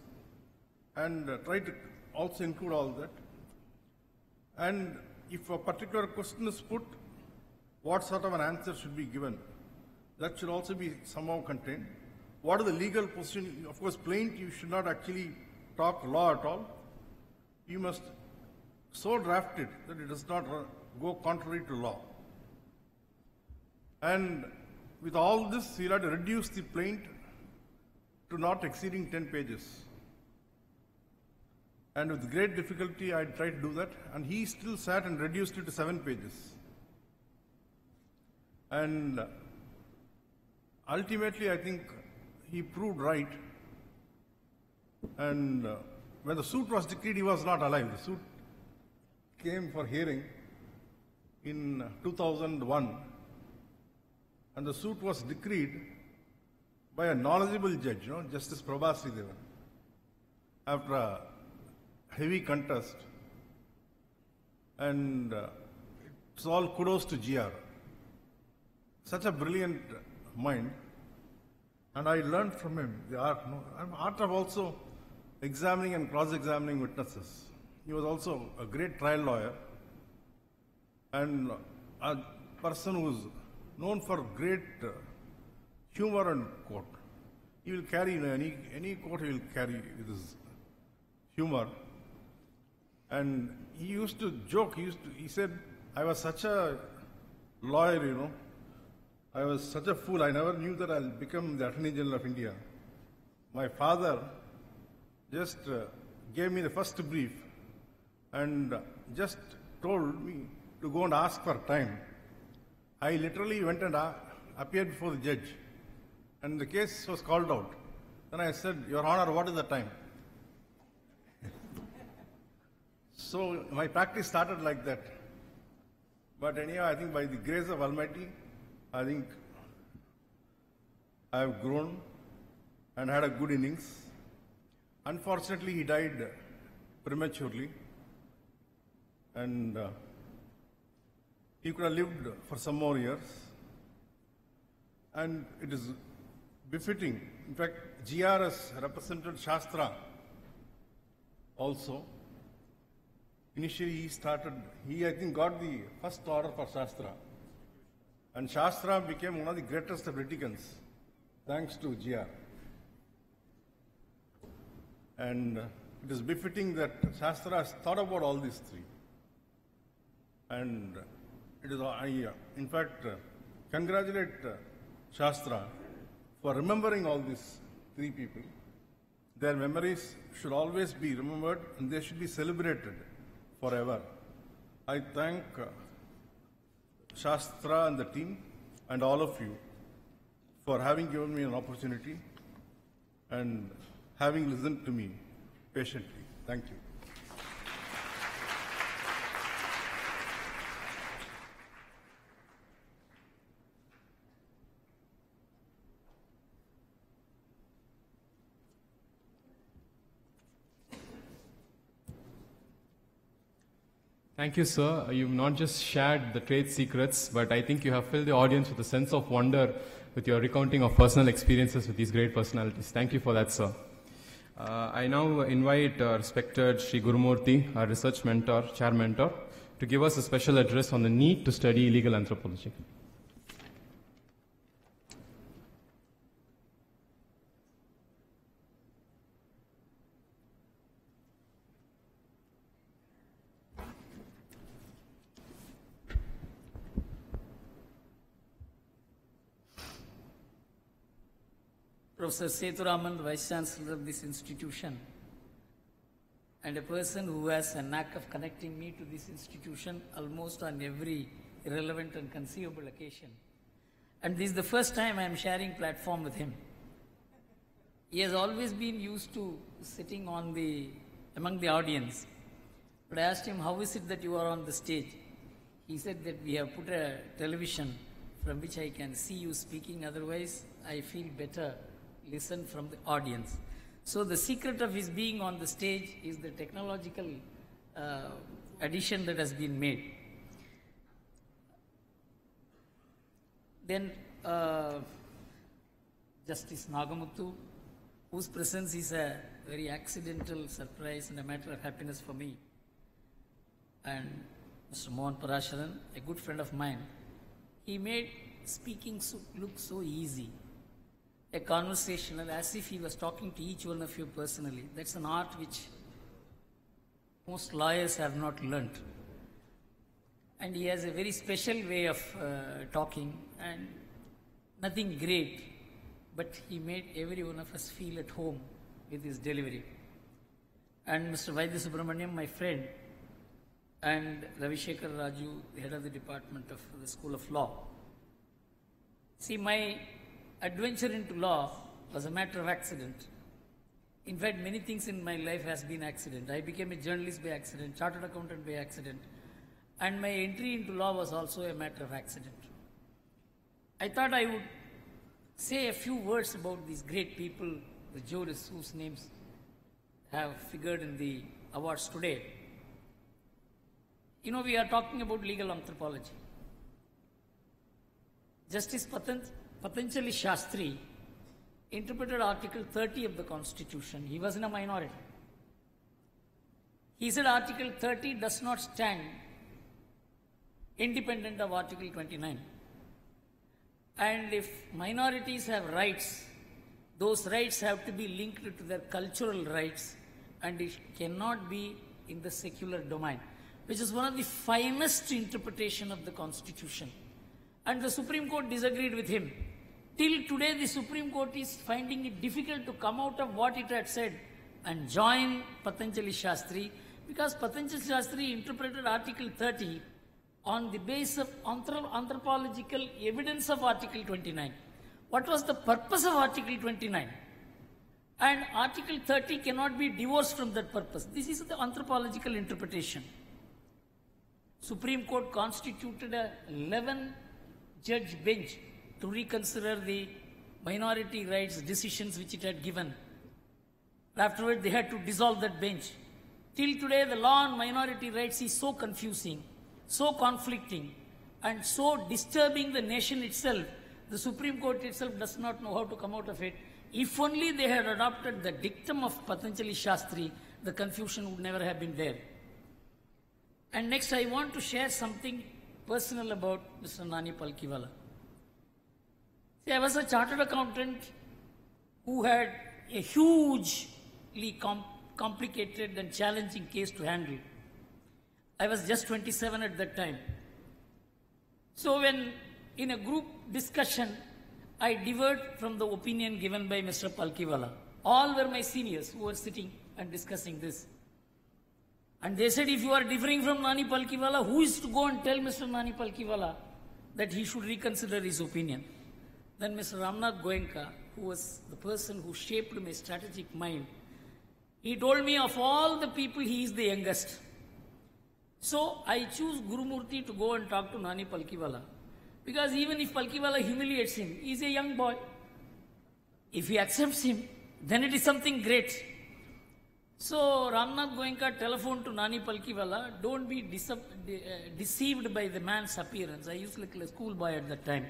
and try to also include all that. And if a particular question is put, what sort of an answer should be given? That should also be somehow contained. What are the legal position? Of course, plaint, you should not actually talk law at all. You must so draft it that it does not go contrary to law." And with all this, he had to reduce the plaint to not exceeding 10 pages. And with great difficulty, I tried to do that, and he still sat and reduced it to 7 pages. And ultimately, I think he proved right, and when the suit was decreed, he was not alive. The suit came for hearing in 2001, and the suit was decreed by a knowledgeable judge, you know, Justice Prabhasri Devan, after a heavy contest, and it's all kudos to GR. Such a brilliant mind, and I learned from him the art, no, art of also examining and cross-examining witnesses. He was also a great trial lawyer and a person who is known for great humor in court. He will carry, you know, any court he will carry with his humor. And he used to joke, he said, "I was such a lawyer, you know, I was such a fool, I never knew that I'll become the Attorney General of India. My father just gave me the first brief and just told me to go and ask for time. I literally went and appeared before the judge, and the case was called out. Then I said, 'Your Honor, what is the time?' So my practice started like that. But anyhow, I think by the grace of Almighty, I think I have grown and had a good innings. Unfortunately, he died prematurely, and he could have lived for some more years. And it is befitting. In fact, GRS represented Shastra also. Initially, he I think got the first order for Shastra. And Shastra became one of the greatest of litigants, thanks to GR. And it is befitting that Shastra has thought about all these three. And it is, in fact, congratulate Shastra for remembering all these three people. Their memories should always be remembered and they should be celebrated forever. I thank Shastra and the team and all of you for having given me an opportunity and having listened to me patiently. Thank you. Thank you, sir. You've not just shared the trade secrets, but I think you have filled the audience with a sense of wonder with your recounting of personal experiences with these great personalities. Thank you for that, sir. I now invite our respected Sri Gurumurthy, our research mentor, chair mentor, to give us a special address on the need to study illegal anthropology. Professor Sethuraman, Vice Chancellor of this institution, and a person who has a knack of connecting me to this institution almost on every relevant and conceivable occasion. And this is the first time I am sharing platform with him. He has always been used to sitting on among the audience. But I asked him, how is it that you are on the stage? He said that we have put a television from which I can see you speaking, otherwise I feel better listen from the audience. So the secret of his being on the stage is the technological addition that has been made. Then Justice Nagamuthu, whose presence is a very accidental surprise and a matter of happiness for me. And Mr. Mohan Parasaran, a good friend of mine, he made speaking look so easy. A conversational, as if he was talking to each one of you personally. That's an art which most lawyers have not learnt. And he has a very special way of talking, and nothing great, but he made every one of us feel at home with his delivery. And Mr. Vaidya Subramanian, my friend, and Ravi Shekhar Raju, the head of the department of the School of Law. See, my adventure into law was a matter of accident. In fact, many things in my life has been accident. I became a journalist by accident, chartered accountant by accident, and my entry into law was also a matter of accident. I thought I would say a few words about these great people, the jurists whose names have figured in the awards today. You know, we are talking about legal anthropology. Justice Patanjali Shastri interpreted Article 30 of the Constitution. He was in a minority. He said Article 30 does not stand independent of Article 29. And if minorities have rights, those rights have to be linked to their cultural rights, and it cannot be in the secular domain, which is one of the finest interpretation of the Constitution. And the Supreme Court disagreed with him. Till today, the Supreme Court is finding it difficult to come out of what it had said and join Patanjali Shastri, because Patanjali Shastri interpreted Article 30 on the basis of anthropological evidence of Article 29. What was the purpose of Article 29? and Article 30 cannot be divorced from that purpose. This is the anthropological interpretation. Supreme Court constituted a 11-judge bench to reconsider the minority rights decisions which it had given. Afterward, they had to dissolve that bench. Till today, the law on minority rights is so confusing, so conflicting, and so disturbing the nation itself. The Supreme Court itself does not know how to come out of it. If only they had adopted the dictum of Patanjali Shastri, the confusion would never have been there. And next, I want to share something personal about Mr. Nani Palkhivala. See, I was a chartered accountant who had a hugely complicated and challenging case to handle. I was just 27 at that time. So when in a group discussion, I diverged from the opinion given by Mr. Palkhivala. All were my seniors who were sitting and discussing this. And they said, if you are differing from Nani Palkhivala, who is to go and tell Mr. Nani Palkhivala that he should reconsider his opinion? Then Mr. Ramnath Goenka, who was the person who shaped my strategic mind, he told me of all the people, he is the youngest. So I choose Gurumurthy to go and talk to Nani Palkhivala. Because even if Palkhivala humiliates him, he is a young boy. If he accepts him, then it is something great. So Ramnath Goenka telephoned to Nani Palkhivala, don't be deceived by the man's appearance. I used to look like a schoolboy at that time.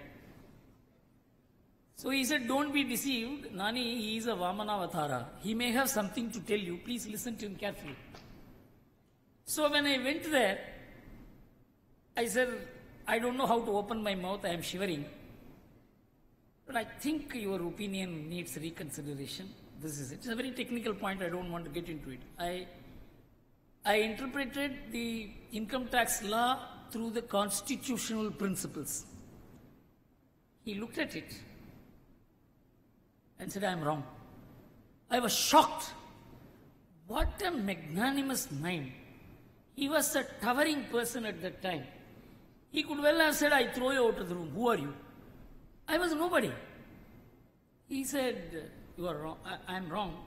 So he said, don't be deceived, Nani, he is a Vamanavatara. He may have something to tell you. Please listen to him carefully. So when I went there, I said, I don't know how to open my mouth. I am shivering. But I think your opinion needs reconsideration. This is it. It's a very technical point, I don't want to get into it. I interpreted the income tax law through the constitutional principles. He looked at it and said, I am wrong. I was shocked. What a magnanimous mind. He was a towering person at that time. He could well have said, I throw you out of the room. Who are you? I was nobody. He said, you are wrong, I am wrong.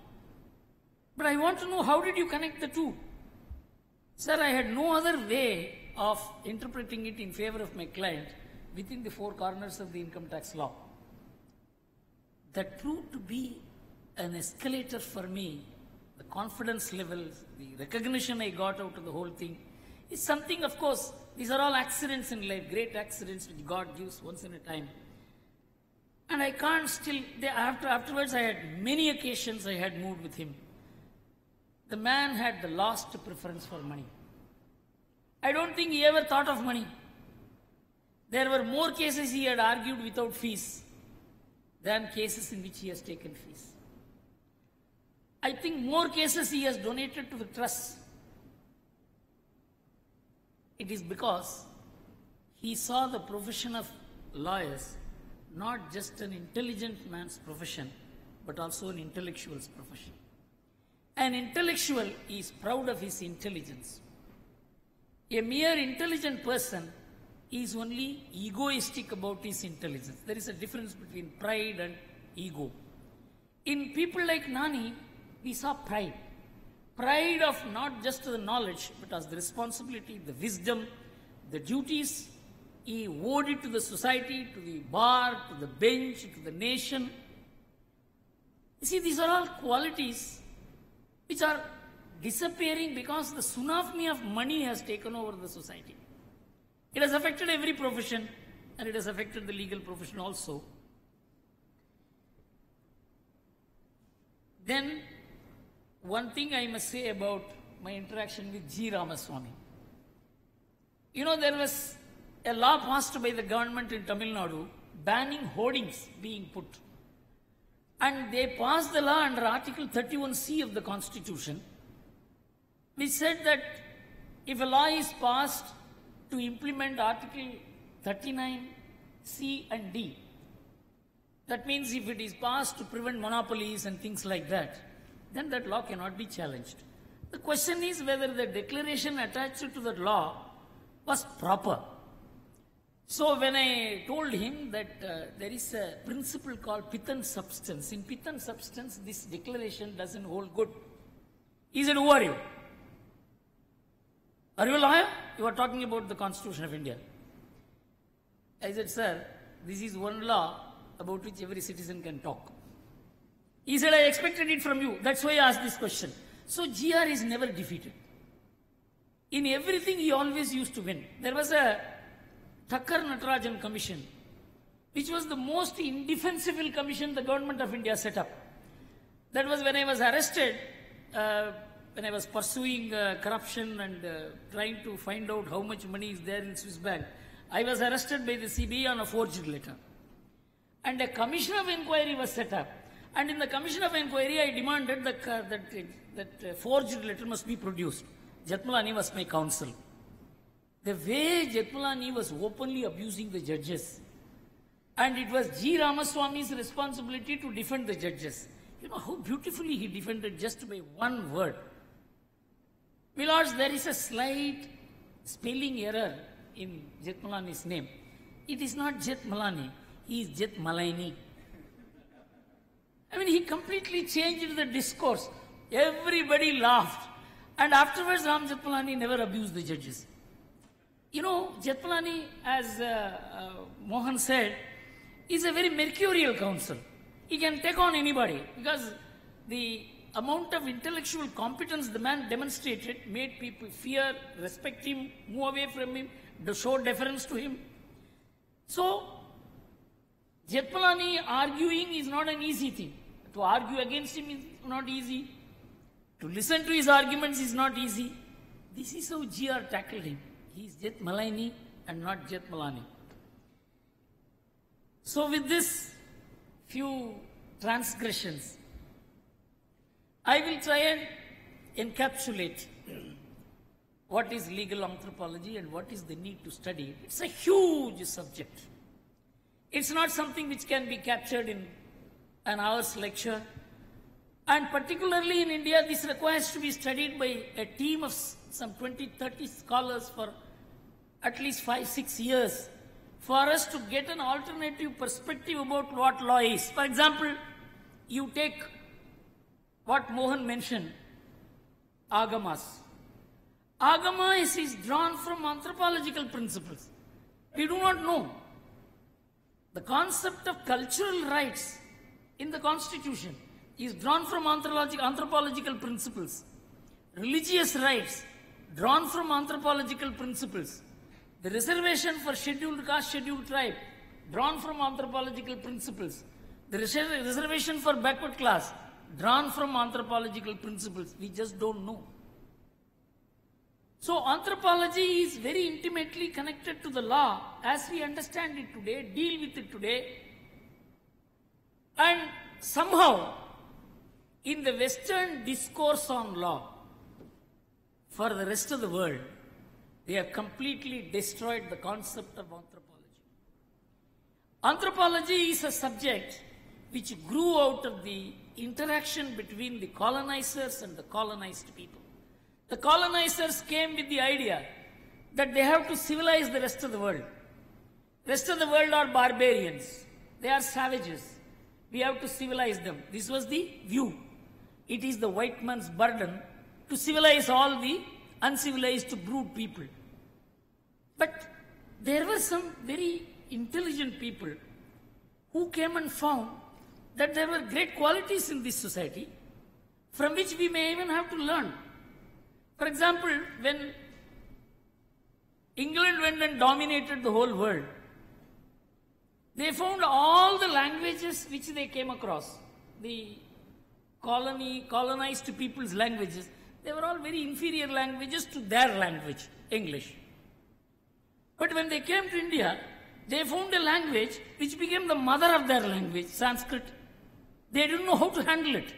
But I want to know, how did you connect the two? Sir, I had no other way of interpreting it in favor of my client within the four corners of the income tax law. That proved to be an escalator for me. The confidence levels, the recognition I got out of the whole thing is something, of course, these are all accidents in life, great accidents which God gives once in a time. And I can't still, afterwards I had many occasions I had moved with him. The man had the last preference for money. I don't think he ever thought of money. There were more cases he had argued without fees than cases in which he has taken fees. I think more cases he has donated to the trust. It is because he saw the profession of lawyers not just an intelligent man's profession, but also an intellectual's profession. An intellectual is proud of his intelligence. A mere intelligent person is only egoistic about his intelligence. There is a difference between pride and ego. In people like Nani, we saw pride. Pride of not just the knowledge, but as the responsibility, the wisdom, the duties. He owed it to the society, to the bar, to the bench, to the nation. You see, these are all qualities which are disappearing because the tsunami of money has taken over the society. It has affected every profession, and it has affected the legal profession also. Then, one thing I must say about my interaction with G. Ramaswamy. You know, there was a law passed by the government in Tamil Nadu banning hoardings being put. And they passed the law under Article 31C of the Constitution, which said that if a law is passed to implement Article 39C and D, that means if it is passed to prevent monopolies and things like that, then that law cannot be challenged. The question is whether the declaration attached to that law was proper. So when I told him that there is a principle called Pithan substance, in Pithan substance this declaration doesn't hold good. He said, who are you? Are you a lawyer? You are talking about the Constitution of India. I said, sir, this is one law about which every citizen can talk. He said, I expected it from you. That's why I asked this question. So GR is never defeated. In everything he always used to win. There was a Thakkar Natarajan Commission, which was the most indefensible commission the government of India set up. That was when I was arrested, when I was pursuing corruption and trying to find out how much money is there in Swiss Bank. I was arrested by the CBI on a forged letter. And a commission of inquiry was set up. And in the commission of inquiry, I demanded that forged letter must be produced. Jethmalani was my counsel. The way Jethmalani was openly abusing the judges, and it was G. Ramaswamy's responsibility to defend the judges. You know how beautifully he defended just by one word. My lords, there is a slight spelling error in Jethmalani's name. It is not Jethmalani, he is Jethmalani. I mean, he completely changed the discourse. Everybody laughed. And afterwards, Ram Jethmalani never abused the judges. You know, Jethmalani, as Mohan said, is a very mercurial counsel. He can take on anybody because the amount of intellectual competence the man demonstrated made people fear, respect him, move away from him, show deference to him. So, Jethmalani arguing is not an easy thing. To argue against him is not easy. To listen to his arguments is not easy. This is how GR tackled him. He is Jethmalani and not Jethmalani. So with this few transgressions, I will try and encapsulate what is legal anthropology and what is the need to study it. It's a huge subject. It's not something which can be captured in an hour's lecture. And particularly in India, this requires to be studied by a team of some 20-30 scholars for at least 5-6 years for us to get an alternative perspective about what law is. For example, you take what Mohan mentioned, Agamas. Agama is drawn from anthropological principles. We do not know. The concept of cultural rights in the Constitution is drawn from anthropological principles. Religious rights, drawn from anthropological principles. The reservation for scheduled caste, scheduled tribe, drawn from anthropological principles. The reservation for backward class, drawn from anthropological principles. We just don't know. So anthropology is very intimately connected to the law as we understand it today, deal with it today. And somehow, in the Western discourse on law, for the rest of the world, they have completely destroyed the concept of anthropology. Anthropology is a subject which grew out of the interaction between the colonizers and the colonized people. The colonizers came with the idea that they have to civilize the rest of the world. The rest of the world are barbarians. They are savages. We have to civilize them. This was the view. It is the white man's burden to civilize all the uncivilized brute people. But there were some very intelligent people who came and found that there were great qualities in this society from which we may even have to learn. For example, when England went and dominated the whole world, they found all the languages which they came across, the colonized people's languages. They were all very inferior languages to their language, English. But when they came to India, they found a language which became the mother of their language, Sanskrit. They didn't know how to handle it.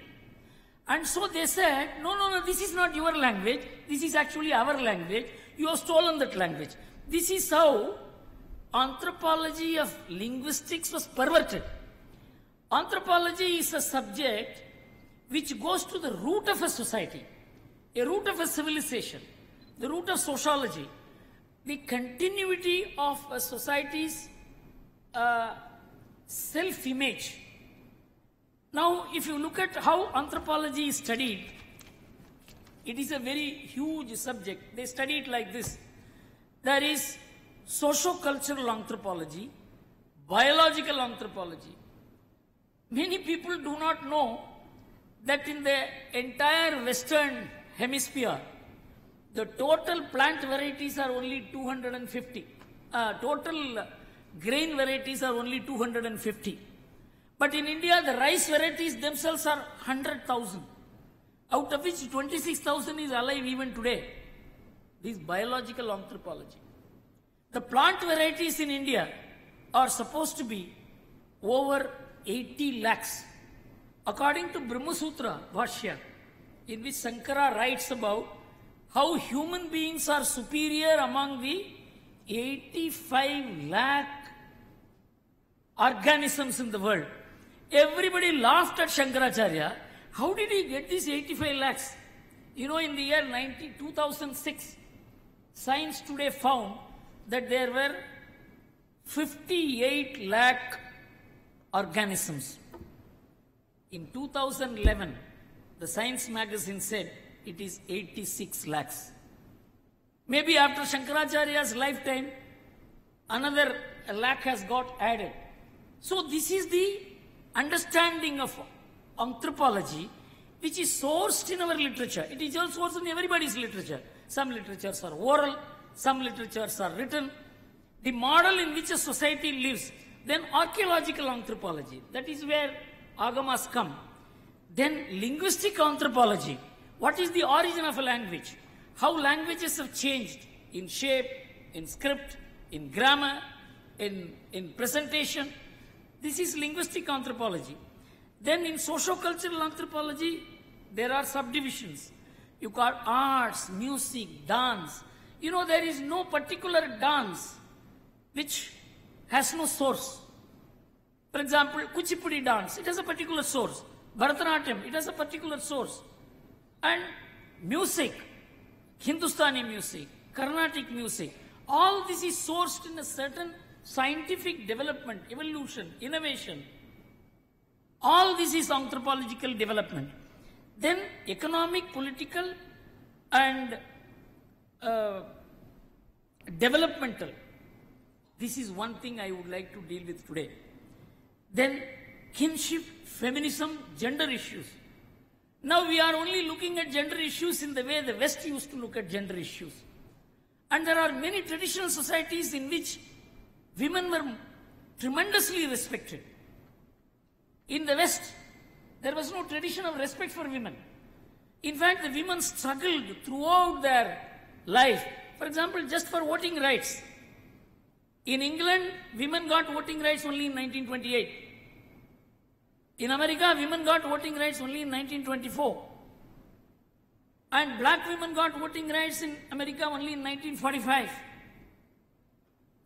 And so they said, no, no, no, this is not your language. This is actually our language. You have stolen that language. This is how anthropology of linguistics was perverted. Anthropology is a subject which goes to the root of a society, a root of a civilization, the root of sociology, the continuity of a society's self-image. Now, if you look at how anthropology is studied, it is a very huge subject. They study it like this. There is socio-cultural anthropology, biological anthropology. Many people do not know that in the entire Western Hemisphere, the total plant varieties are only 250. Total grain varieties are only 250. But in India, the rice varieties themselves are 100,000, out of which 26,000 is alive even today. This is biological anthropology. The plant varieties in India are supposed to be over 80 lakhs. According to Brahmasutra Bhashya, in which Shankara writes about how human beings are superior among the 85 lakh organisms in the world. Everybody laughed at Shankaracharya. How did he get these 85 lakhs? You know, in the year 2006, Science Today found that there were 58 lakh organisms. In 2011, the Science magazine said it is 86 lakhs. Maybe after Shankaracharya's lifetime, another lakh has got added. So this is the understanding of anthropology, which is sourced in our literature. It is also sourced in everybody's literature. Some literatures are oral, some literatures are written. The model in which a society lives. Then archaeological anthropology, that is where agamas come. Then linguistic anthropology, what is the origin of a language? How languages have changed in shape, in script, in grammar, in presentation. This is linguistic anthropology. Then in socio-cultural anthropology, there are subdivisions. You got arts, music, dance. You know, there is no particular dance which has no source. For example, Kuchipudi dance, it has a particular source. Bharatanatyam, it has a particular source. And music, Hindustani music, Carnatic music, all this is sourced in a certain scientific development, evolution, innovation. All this is anthropological development. Then economic, political, and developmental. This is one thing I would like to deal with today. Then kinship, feminism, gender issues. Now we are only looking at gender issues in the way the West used to look at gender issues. And there are many traditional societies in which women were tremendously respected. In the West, there was no tradition of respect for women. In fact, the women struggled throughout their life. For example, just for voting rights. In England, women got voting rights only in 1928. In America, women got voting rights only in 1924. And black women got voting rights in America only in 1945.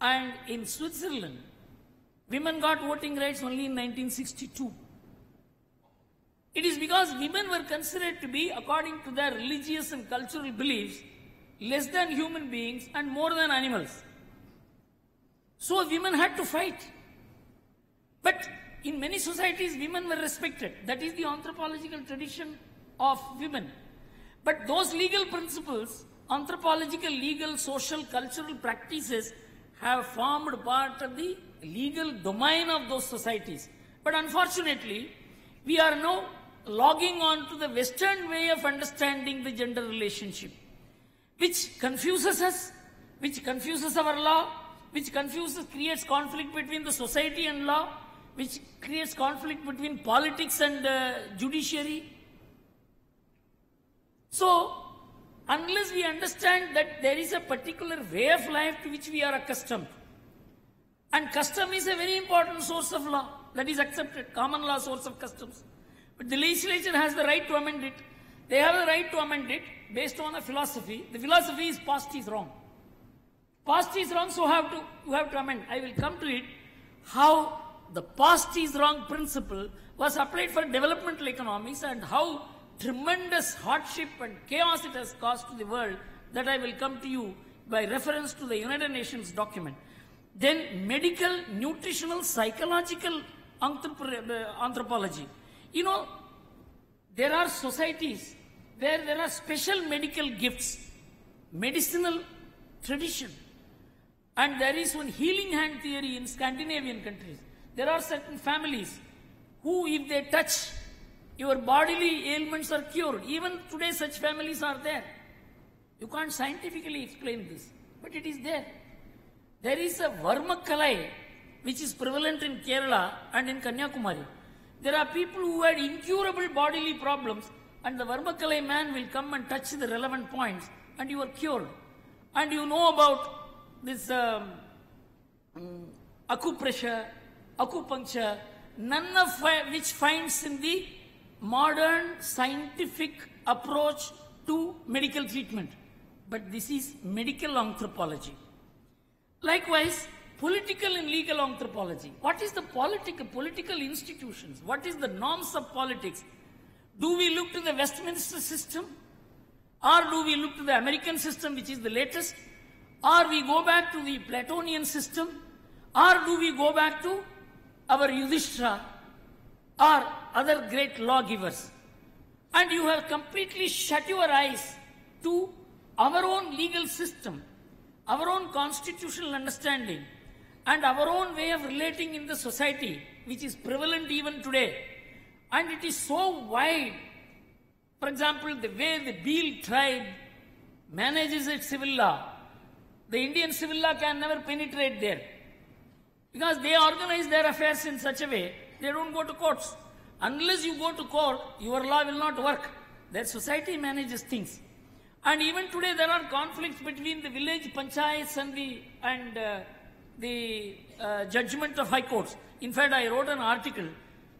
And in Switzerland, women got voting rights only in 1962. It is because women were considered to be, according to their religious and cultural beliefs, less than human beings and more than animals. So women had to fight. But in many societies, women were respected. That is the anthropological tradition of women. But those legal principles, anthropological, legal, social, cultural practices have formed part of the legal domain of those societies. But unfortunately, we are now logging on to the Western way of understanding the gender relationship, which confuses us, which confuses our law, which confuses, creates conflict between the society and law, which creates conflict between politics and judiciary. So, unless we understand that there is a particular way of life to which we are accustomed, and custom is a very important source of law that is accepted, common law source of customs. But the legislature has the right to amend it. They have the right to amend it based on a philosophy. The philosophy is past is wrong. Past is wrong, so you have to amend. I will come to it, how the past is wrong principle was applied for developmental economics and how tremendous hardship and chaos it has caused to the world, that I will come to you by reference to the United Nations document. Then medical, nutritional, psychological anthropology. You know, there are societies where there are special medical gifts, medicinal tradition. And there is one healing hand theory in Scandinavian countries. There are certain families who, if they touch, your bodily ailments are cured. Even today such families are there. You can't scientifically explain this, but it is there. There is a Varmakalai which is prevalent in Kerala and in Kanyakumari. There are people who had incurable bodily problems, and the Varmakalai man will come and touch the relevant points and you are cured. And you know about this acupressure, acupuncture, none of which finds in the modern scientific approach to medical treatment. But this is medical anthropology. Likewise, political and legal anthropology. What is the political institutions? What is the norms of politics? Do we look to the Westminster system? Or do we look to the American system, which is the latest? Or we go back to the Platonian system? Or do we go back to our Yudhishthira or other great lawgivers? And you have completely shut your eyes to our own legal system, our own constitutional understanding, and our own way of relating in the society, which is prevalent even today. And it is so wide. For example, the way the Beel tribe manages its civil law, the Indian civil law can never penetrate there, because they organize their affairs in such a way, they don't go to courts. Unless you go to court, your law will not work. Their society manages things. And even today there are conflicts between the village panchayats and the judgment of high courts. In fact, I wrote an article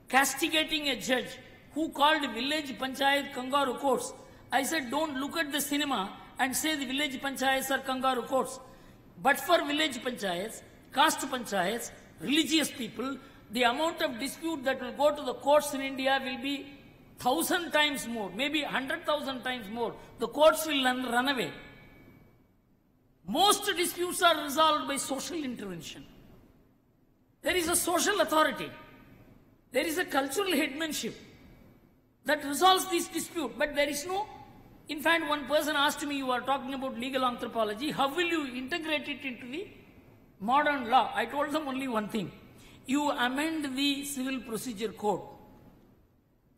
castigating a judge who called village panchayat kangaroo courts. I said, don't look at the cinema and say the village panchayats are kangaroo courts. But for village panchayats, caste panchayats, religious people, the amount of dispute that will go to the courts in India will be 1,000 times more, maybe 100,000 times more. The courts will run away. Most disputes are resolved by social intervention. There is a social authority. There is a cultural headmanship that resolves this dispute, but there is no... In fact, one person asked me, you are talking about legal anthropology, how will you integrate it into the modern law? I told them only one thing. You amend the civil procedure code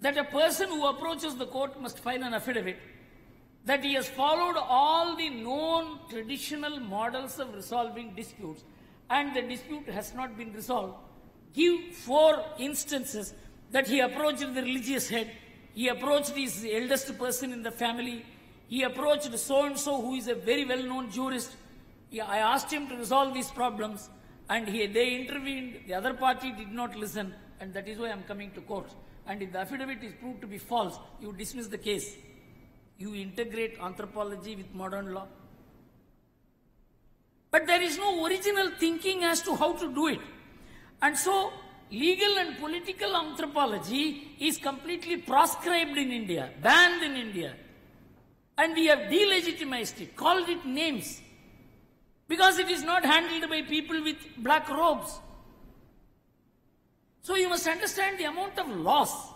that a person who approaches the court must file an affidavit that he has followed all the known traditional models of resolving disputes and the dispute has not been resolved. Give 4 instances that he approached the religious head, he approached his eldest person in the family, he approached so-and-so who is a very well-known jurist. I asked him to resolve these problems and they intervened, the other party did not listen, and that is why I am coming to court. And if the affidavit is proved to be false, you dismiss the case. You integrate anthropology with modern law. But there is no original thinking as to how to do it. And so, legal and political anthropology is completely proscribed in India, banned in India. And we have delegitimized it, called it names, because it is not handled by people with black robes. So you must understand the amount of loss,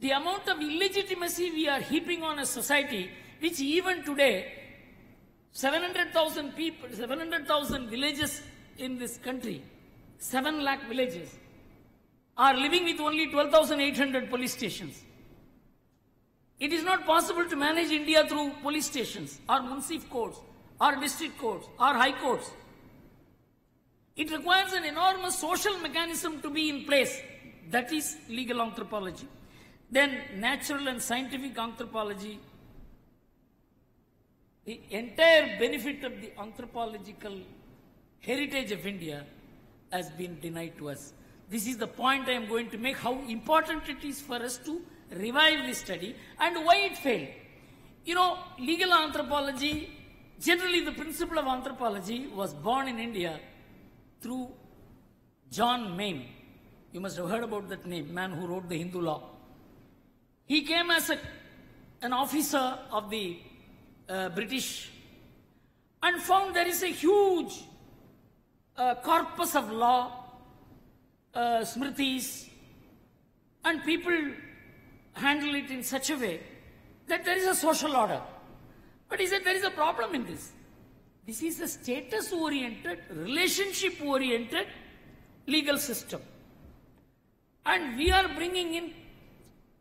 the amount of illegitimacy we are heaping on a society which even today 700,000 people, 700,000 villages in this country, 7 lakh villages are living with only 12,800 police stations. It is not possible to manage India through police stations or municipal courts or district courts or high courts. It requires an enormous social mechanism to be in place. That is legal anthropology. Then natural and scientific anthropology. The entire benefit of the anthropological heritage of India has been denied to us. This is the point I am going to make, how important it is for us to revive this study and why it failed. You know, legal anthropology, generally the principle of anthropology was born in India through John Mayne. You must have heard about that name, man who wrote the Hindu law. He came as an officer of the British and found there is a huge corpus of law, smritis, and people handle it in such a way that there is a social order. But he said there is a problem in this. This is a status-oriented, relationship-oriented legal system. And we are bringing in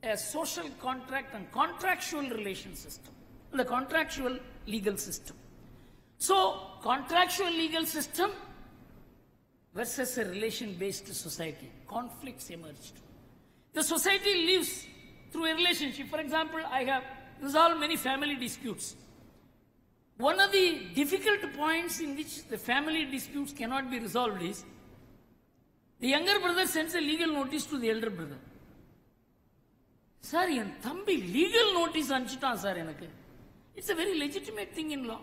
a social contract and contractual relation system, the contractual legal system. So, contractual legal system versus a relation-based society. Conflicts emerged. The society lives through a relationship. For example, I have resolved many family disputes. One of the difficult points in which the family disputes cannot be resolved is the younger brother sends a legal notice to the elder brother. Sir, yen thambi legal notice anchitan sir enakku. It's a very legitimate thing in law.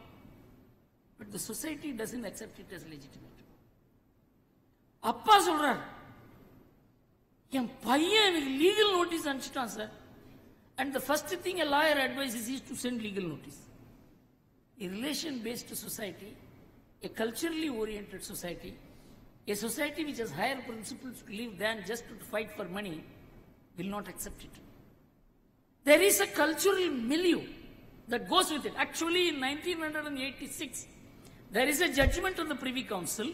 But the society doesn't accept it as legitimate. Appa solrar, yen paiyan legal notice anchitan sir. And the first thing a lawyer advises is to send legal notice. A relation-based society, a culturally oriented society, a society which has higher principles to live than just to fight for money, will not accept it. There is a cultural milieu that goes with it. Actually, in 1986, there is a judgment of the Privy Council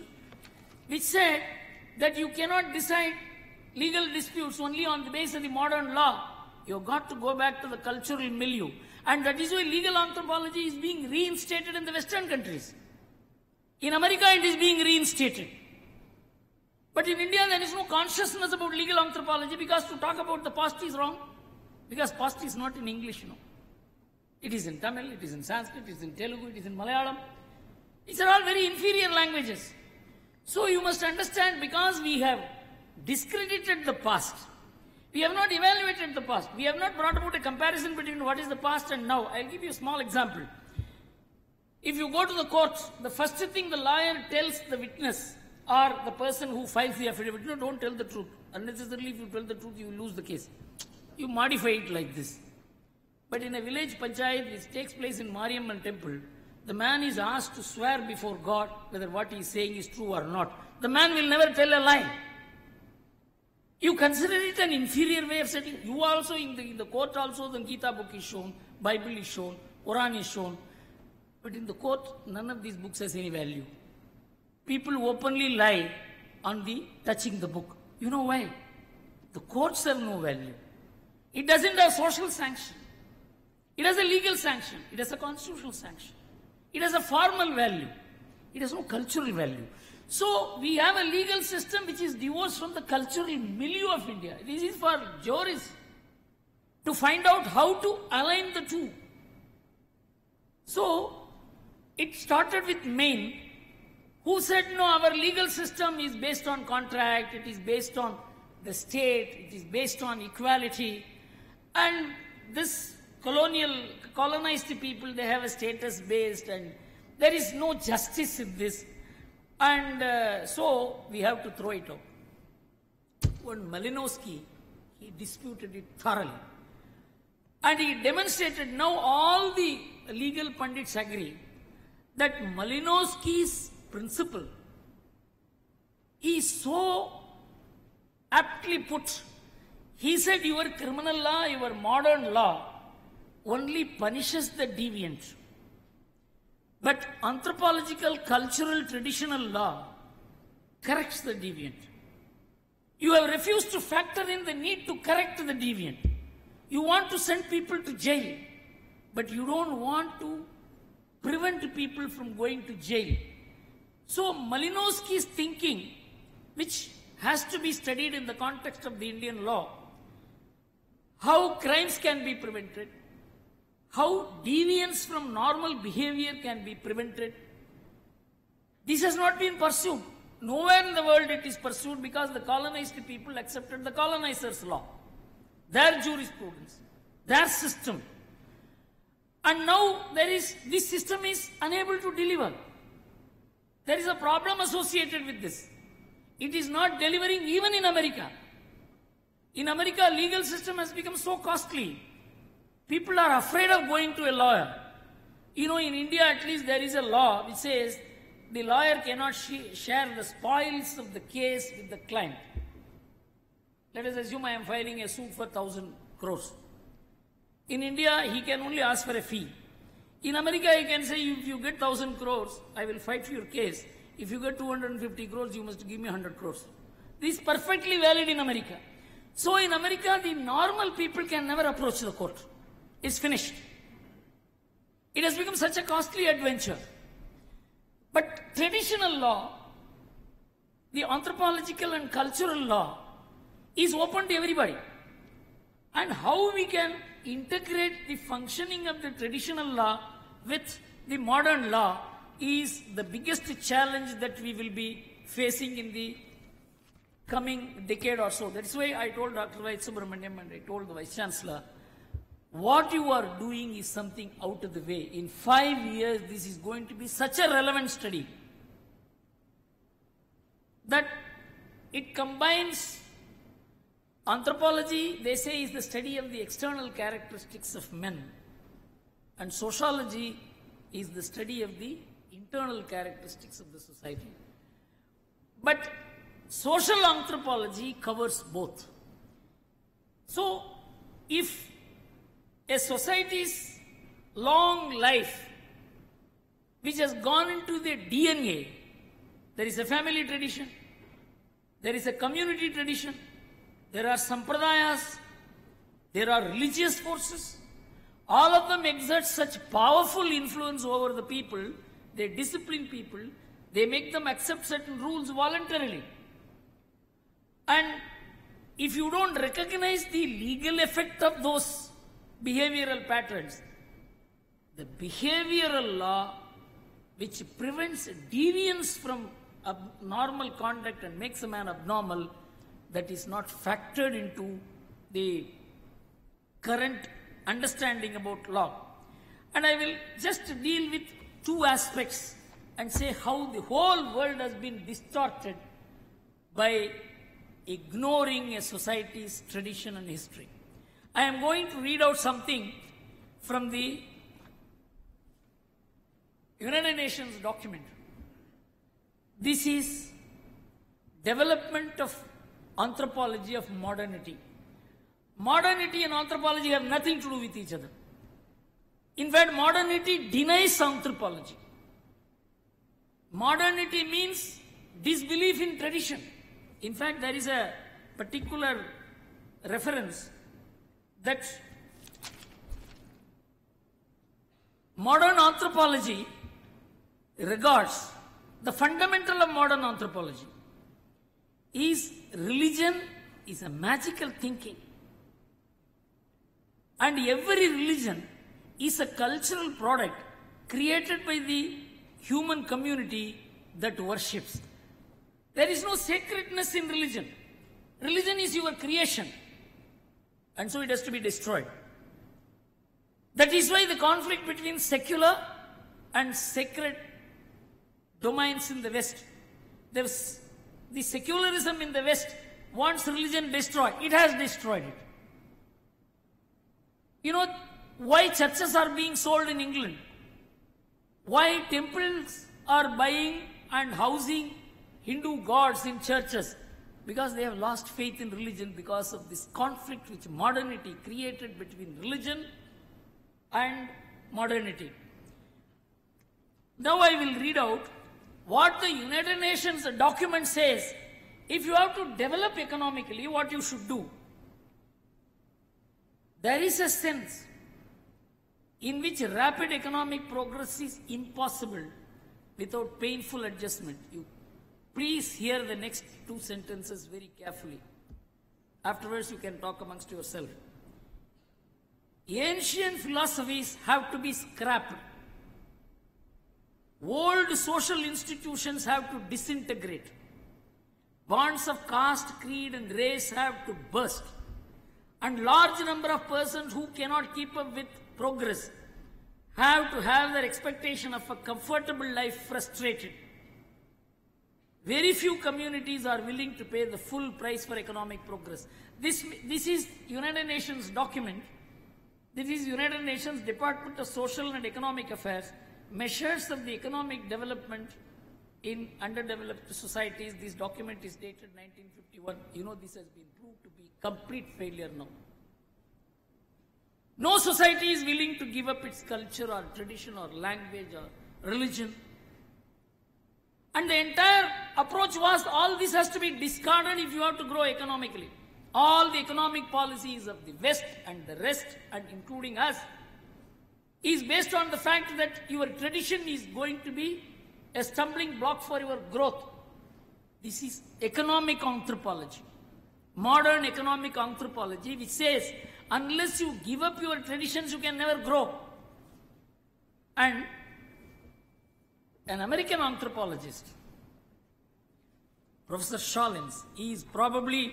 which said that you cannot decide legal disputes only on the basis of the modern law. You've got to go back to the cultural milieu. And that is why legal anthropology is being reinstated in the Western countries. In America, it is being reinstated. But in India, there is no consciousness about legal anthropology because to talk about the past is wrong. Because past is not in English, you know. It is in Tamil, it is in Sanskrit, it is in Telugu, it is in Malayalam. These are all very inferior languages. So you must understand, because we have discredited the past, we have not evaluated the past. We have not brought about a comparison between what is the past and now. I'll give you a small example. If you go to the court, the first thing the lawyer tells the witness or the person who files the affidavit, no, don't tell the truth. Unnecessarily, if you tell the truth, you lose the case. You modify it like this. But in a village panchayat, which takes place in Mariamman temple, the man is asked to swear before God whether what he is saying is true or not. The man will never tell a lie. You consider it an inferior way of settling. You also, in the court also, the Gita book is shown, Bible is shown, Quran is shown. But in the court, none of these books has any value. People openly lie on the touching the book. You know why? The courts have no value. It doesn't have social sanction. It has a legal sanction. It has a constitutional sanction. It has a formal value. It has no cultural value. So we have a legal system which is divorced from the cultural milieu of India. This is for jurists to find out how to align the two. So it started with Maine, who said, no, our legal system is based on contract, it is based on the state, it is based on equality. And this colonized people, they have a status based and there is no justice in this. And so we have to throw it out. When Malinowski, he disputed it thoroughly. And he demonstrated, now all the legal pundits agree that Malinowski's principle is so aptly put. He said, your criminal law, your modern law only punishes the deviant. But anthropological, cultural, traditional law corrects the deviant. You have refused to factor in the need to correct the deviant. You want to send people to jail, but you don't want to prevent people from going to jail. So Malinowski's thinking, which has to be studied in the context of the Indian law, how crimes can be prevented, how deviance from normal behavior can be prevented. This has not been pursued. Nowhere in the world it is pursued because the colonized people accepted the colonizers' law, their jurisprudence, their system. And now this system is unable to deliver. There is a problem associated with this. It is not delivering even in America. In America, legal system has become so costly. People are afraid of going to a lawyer. You know, in India at least there is a law which says the lawyer cannot share the spoils of the case with the client. Let us assume I am filing a suit for 1,000 crores. In India, he can only ask for a fee. In America, he can say, if you get 1,000 crores, I will fight for your case. If you get 250 crores, you must give me 100 crores. This is perfectly valid in America. So in America, the normal people can never approach the court. It's finished. It has become such a costly adventure. But traditional law, the anthropological and cultural law, is open to everybody. And how we can integrate the functioning of the traditional law with the modern law is the biggest challenge that we will be facing in the coming decade or so. That's why I told Dr. Vaidya Subramanian and I told the Vice Chancellor, what you are doing is something out of the way. In 5 years, this is going to be such a relevant study that it combines anthropology, they say, is the study of the external characteristics of men, and sociology is the study of the internal characteristics of the society. But social anthropology covers both. So, if a society's long life, which has gone into the DNA, there is a family tradition, there is a community tradition, there are sampradayas, there are religious forces. All of them exert such powerful influence over the people, they discipline people, they make them accept certain rules voluntarily. And if you don't recognize the legal effect of those behavioral patterns, the behavioral law which prevents deviance from normal conduct and makes a man abnormal, that is not factored into the current understanding about law. And I will just deal with two aspects and say how the whole world has been distorted by ignoring a society's tradition and history. I am going to read out something from the United Nations document. This is development of anthropology of modernity. Modernity and anthropology have nothing to do with each other. In fact, modernity denies anthropology. Modernity means disbelief in tradition. In fact, there is a particular reference that modern anthropology regards the fundamental of modern anthropology is religion is a magical thinking, and every religion is a cultural product created by the human community that worships. There is no sacredness in religion. Religion is your creation, and so it has to be destroyed. That is why the conflict between secular and sacred domains in the West, the secularism in the West wants religion destroyed. It has destroyed it. You know why churches are being sold in England? Why temples are buying and housing Hindu gods in churches? Because they have lost faith in religion because of this conflict which modernity created between religion and modernity. Now I will read out what the United Nations document says. If you have to develop economically, what you should do. There is a sense in which rapid economic progress is impossible without painful adjustment. You please hear the next two sentences very carefully. Afterwards, you can talk amongst yourself. Ancient philosophies have to be scrapped. Old social institutions have to disintegrate. Bonds of caste, creed and race have to burst. And large number of persons who cannot keep up with progress have to have their expectation of a comfortable life frustrated. Very few communities are willing to pay the full price for economic progress. This is United Nations document This is United Nations Department of Social and Economic Affairs, measures of the economic development in underdeveloped societies. This document is dated 1951. You know, this has been proved to be complete failure now. No society is willing to give up its culture or tradition or language or religion. And the entire approach was all this has to be discarded if you have to grow economically. All the economic policies of the West and the rest, and including us, is based on the fact that your tradition is going to be a stumbling block for your growth. This is economic anthropology, modern economic anthropology, which says unless you give up your traditions, you can never grow. And an American anthropologist, Professor Sahlins, he is probably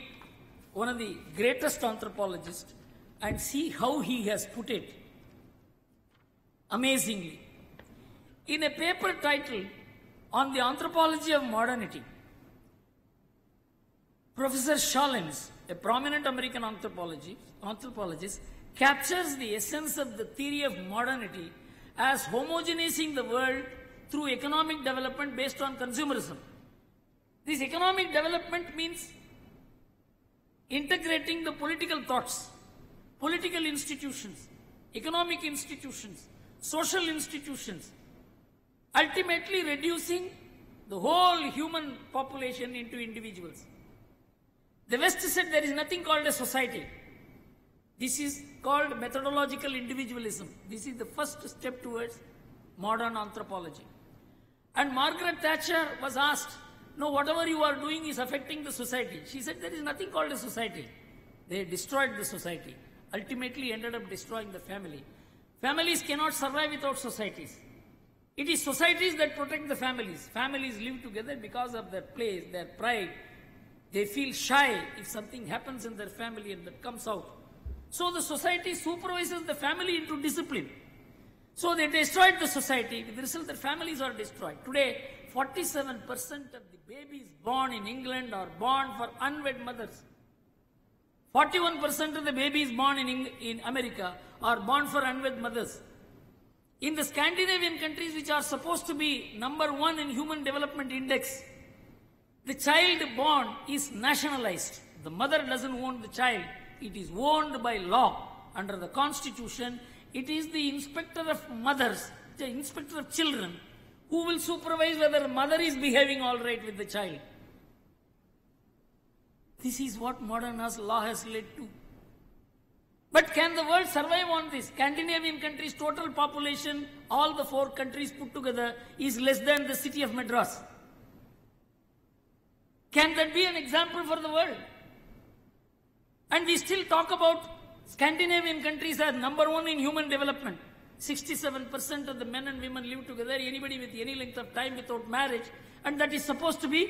one of the greatest anthropologists, and see how he has put it amazingly. In a paper titled On the Anthropology of Modernity, Professor Sahlins, a prominent American anthropologist, captures the essence of the theory of modernity as homogenizing the world through economic development based on consumerism. This economic development means integrating the political thoughts, political institutions, economic institutions, social institutions, ultimately reducing the whole human population into individuals. The West said there is nothing called a society. This is called methodological individualism. This is the first step towards modern anthropology. And Margaret Thatcher was asked, no, whatever you are doing is affecting the society. She said, there is nothing called a society. They destroyed the society, ultimately ended up destroying the family. Families cannot survive without societies. It is societies that protect the families. Families live together because of their place, their pride. They feel shy if something happens in their family and that comes out. So the society supervises the family into discipline. So they destroyed the society. With the result, their families are destroyed. Today, 47% of the babies born in England are born for unwed mothers. 41% of the babies born in America are born for unwed mothers. In the Scandinavian countries, which are supposed to be #1 in Human Development Index, the child born is nationalized. The mother doesn't own the child. It is owned by law. Under the Constitution, it is the inspector of mothers, the inspector of children, who will supervise whether mother is behaving all right with the child. This is what modern law has led to. But can the world survive on this? Scandinavian countries' total population, all the 4 countries put together, is less than the city of Madras. Can that be an example for the world? And we still talk about Scandinavian countries as #1 in human development. 67% of the men and women live together, anybody with any length of time without marriage, and that is supposed to be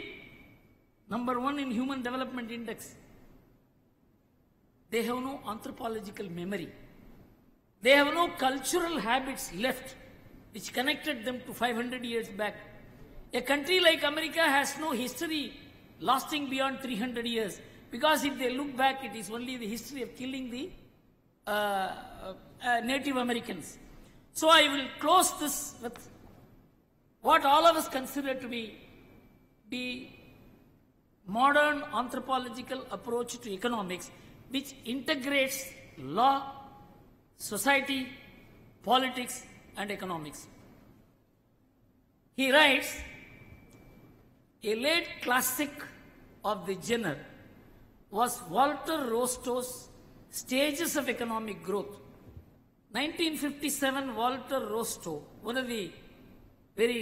#1 in Human Development Index. They have no anthropological memory. They have no cultural habits left which connected them to 500 years back. A country like America has no history lasting beyond 300 years, because if they look back, it is only the history of killing the Native Americans. So I will close this with what all of us consider to be the modern anthropological approach to economics, which integrates law, society, politics, and economics. He writes, a late classic of the genre was Walter Rostow's Stages of Economic Growth. 1957, Walter Rostow, one of the very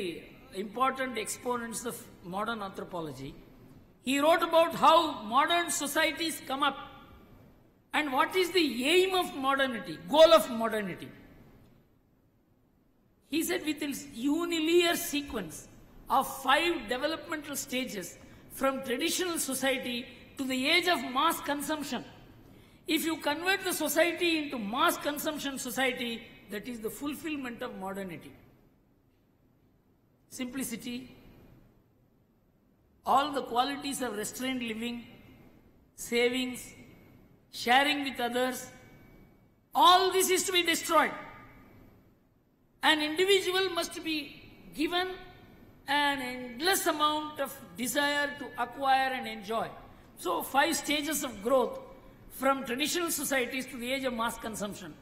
important exponents of modern anthropology, he wrote about how modern societies come up and what is the aim of modernity, goal of modernity. He said, with its unilinear sequence of 5 developmental stages from traditional society to the age of mass consumption. If you convert the society into mass consumption society, that is the fulfillment of modernity. Simplicity, all the qualities of restrained living, savings, sharing with others, All this is to be destroyed. An individual must be given an endless amount of desire to acquire and enjoy. So 5 stages of growth from traditional societies to the age of mass consumption.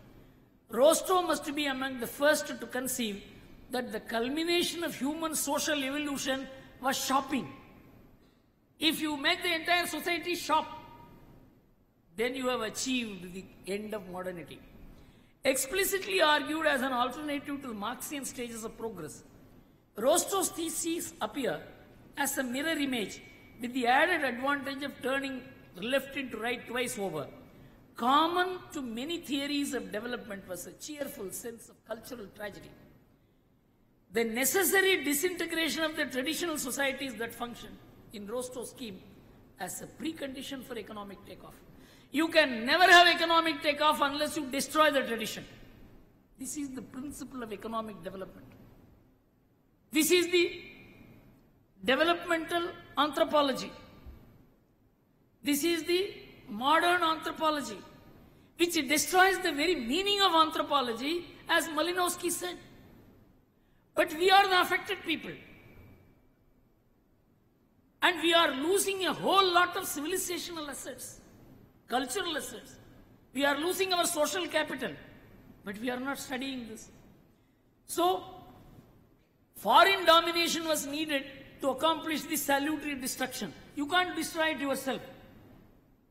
Rostow must be among the first to conceive that the culmination of human social evolution was shopping. If you make the entire society shop, then you have achieved the end of modernity. Explicitly argued as an alternative to the Marxian stages of progress, Rostow's theses appear as a mirror image with the added advantage of turning left into right twice over. Common to many theories of development was a cheerful sense of cultural tragedy. The necessary disintegration of the traditional societies that function in Rostow's scheme as a precondition for economic takeoff. You can never have economic takeoff unless you destroy the tradition. This is the principle of economic development. This is the developmental anthropology. This is the modern anthropology, which destroys the very meaning of anthropology, as Malinowski said. But we are the affected people. And we are losing a whole lot of civilizational assets, cultural assets. We are losing our social capital, but we are not studying this. So, foreign domination was needed to accomplish this salutary destruction. You can't destroy it yourself.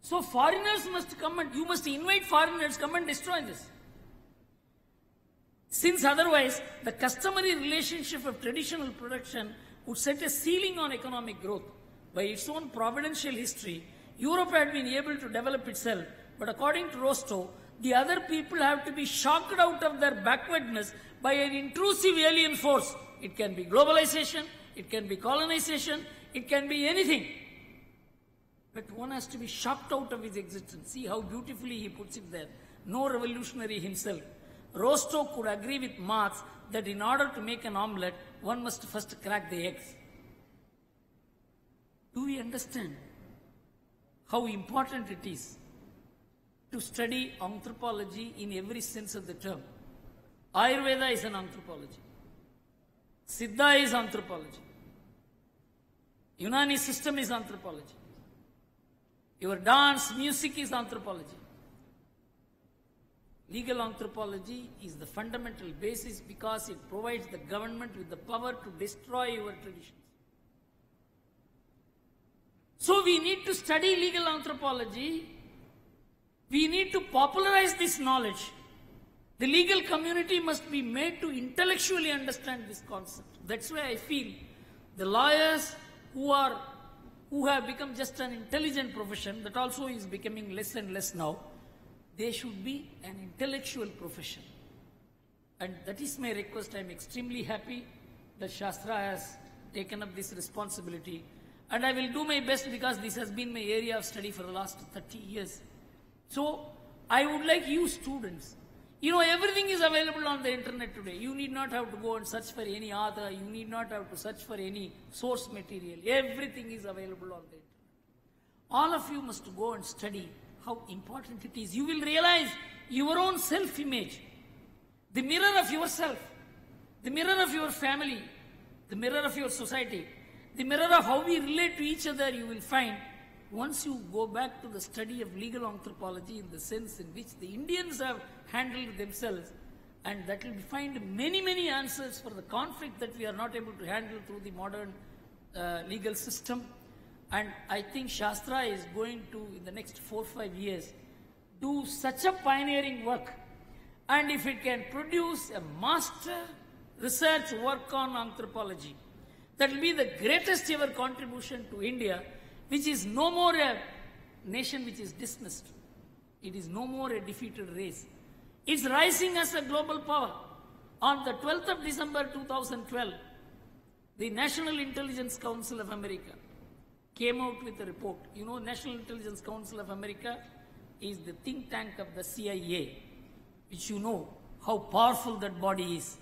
So foreigners must come, and you must invite foreigners, come and destroy this. Since otherwise, the customary relationship of traditional production would set a ceiling on economic growth. By its own providential history, Europe had been able to develop itself, but according to Rostow, the other people have to be shocked out of their backwardness by an intrusive alien force. It can be globalization, it can be colonization, it can be anything. But one has to be shocked out of his existence. See how beautifully he puts it there. No revolutionary himself. Rostow could agree with Marx that in order to make an omelette, one must first crack the eggs. Do we understand how important it is to study anthropology in every sense of the term? Ayurveda is an anthropology. Siddha is anthropology. Unani system is anthropology. Your dance, music is anthropology. Legal anthropology is the fundamental basis because it provides the government with the power to destroy your traditions. So we need to study legal anthropology. We need to popularize this knowledge. The legal community must be made to intellectually understand this concept. That's why I feel the lawyers who have become just an intelligent profession, that also is becoming less and less now, they should be an intellectual profession. And that is my request. I am extremely happy that Shastra has taken up this responsibility. And I will do my best because this has been my area of study for the last 30 years. So I would like you students, you know, everything is available on the internet today. You need not have to go and search for any author. You need not have to search for any source material. Everything is available on the internet. All of you must go and study how important it is. You will realize your own self-image, the mirror of yourself, the mirror of your family, the mirror of your society, the mirror of how we relate to each other. You will find once you go back to the study of legal anthropology in the sense in which the Indians have handled themselves, and that will find many, many answers for the conflict that we are not able to handle through the modern legal system. And I think Shastra is going to, in the next 4 or 5 years, do such a pioneering work. And if it can produce a master research work on anthropology, that will be the greatest ever contribution to India, which is no more a nation which is dismissed. It is no more a defeated race. It's rising as a global power. On the 12th of December 2012, the National Intelligence Council of America came out with a report. You know, National Intelligence Council of America is the think tank of the CIA, which you know how powerful that body is.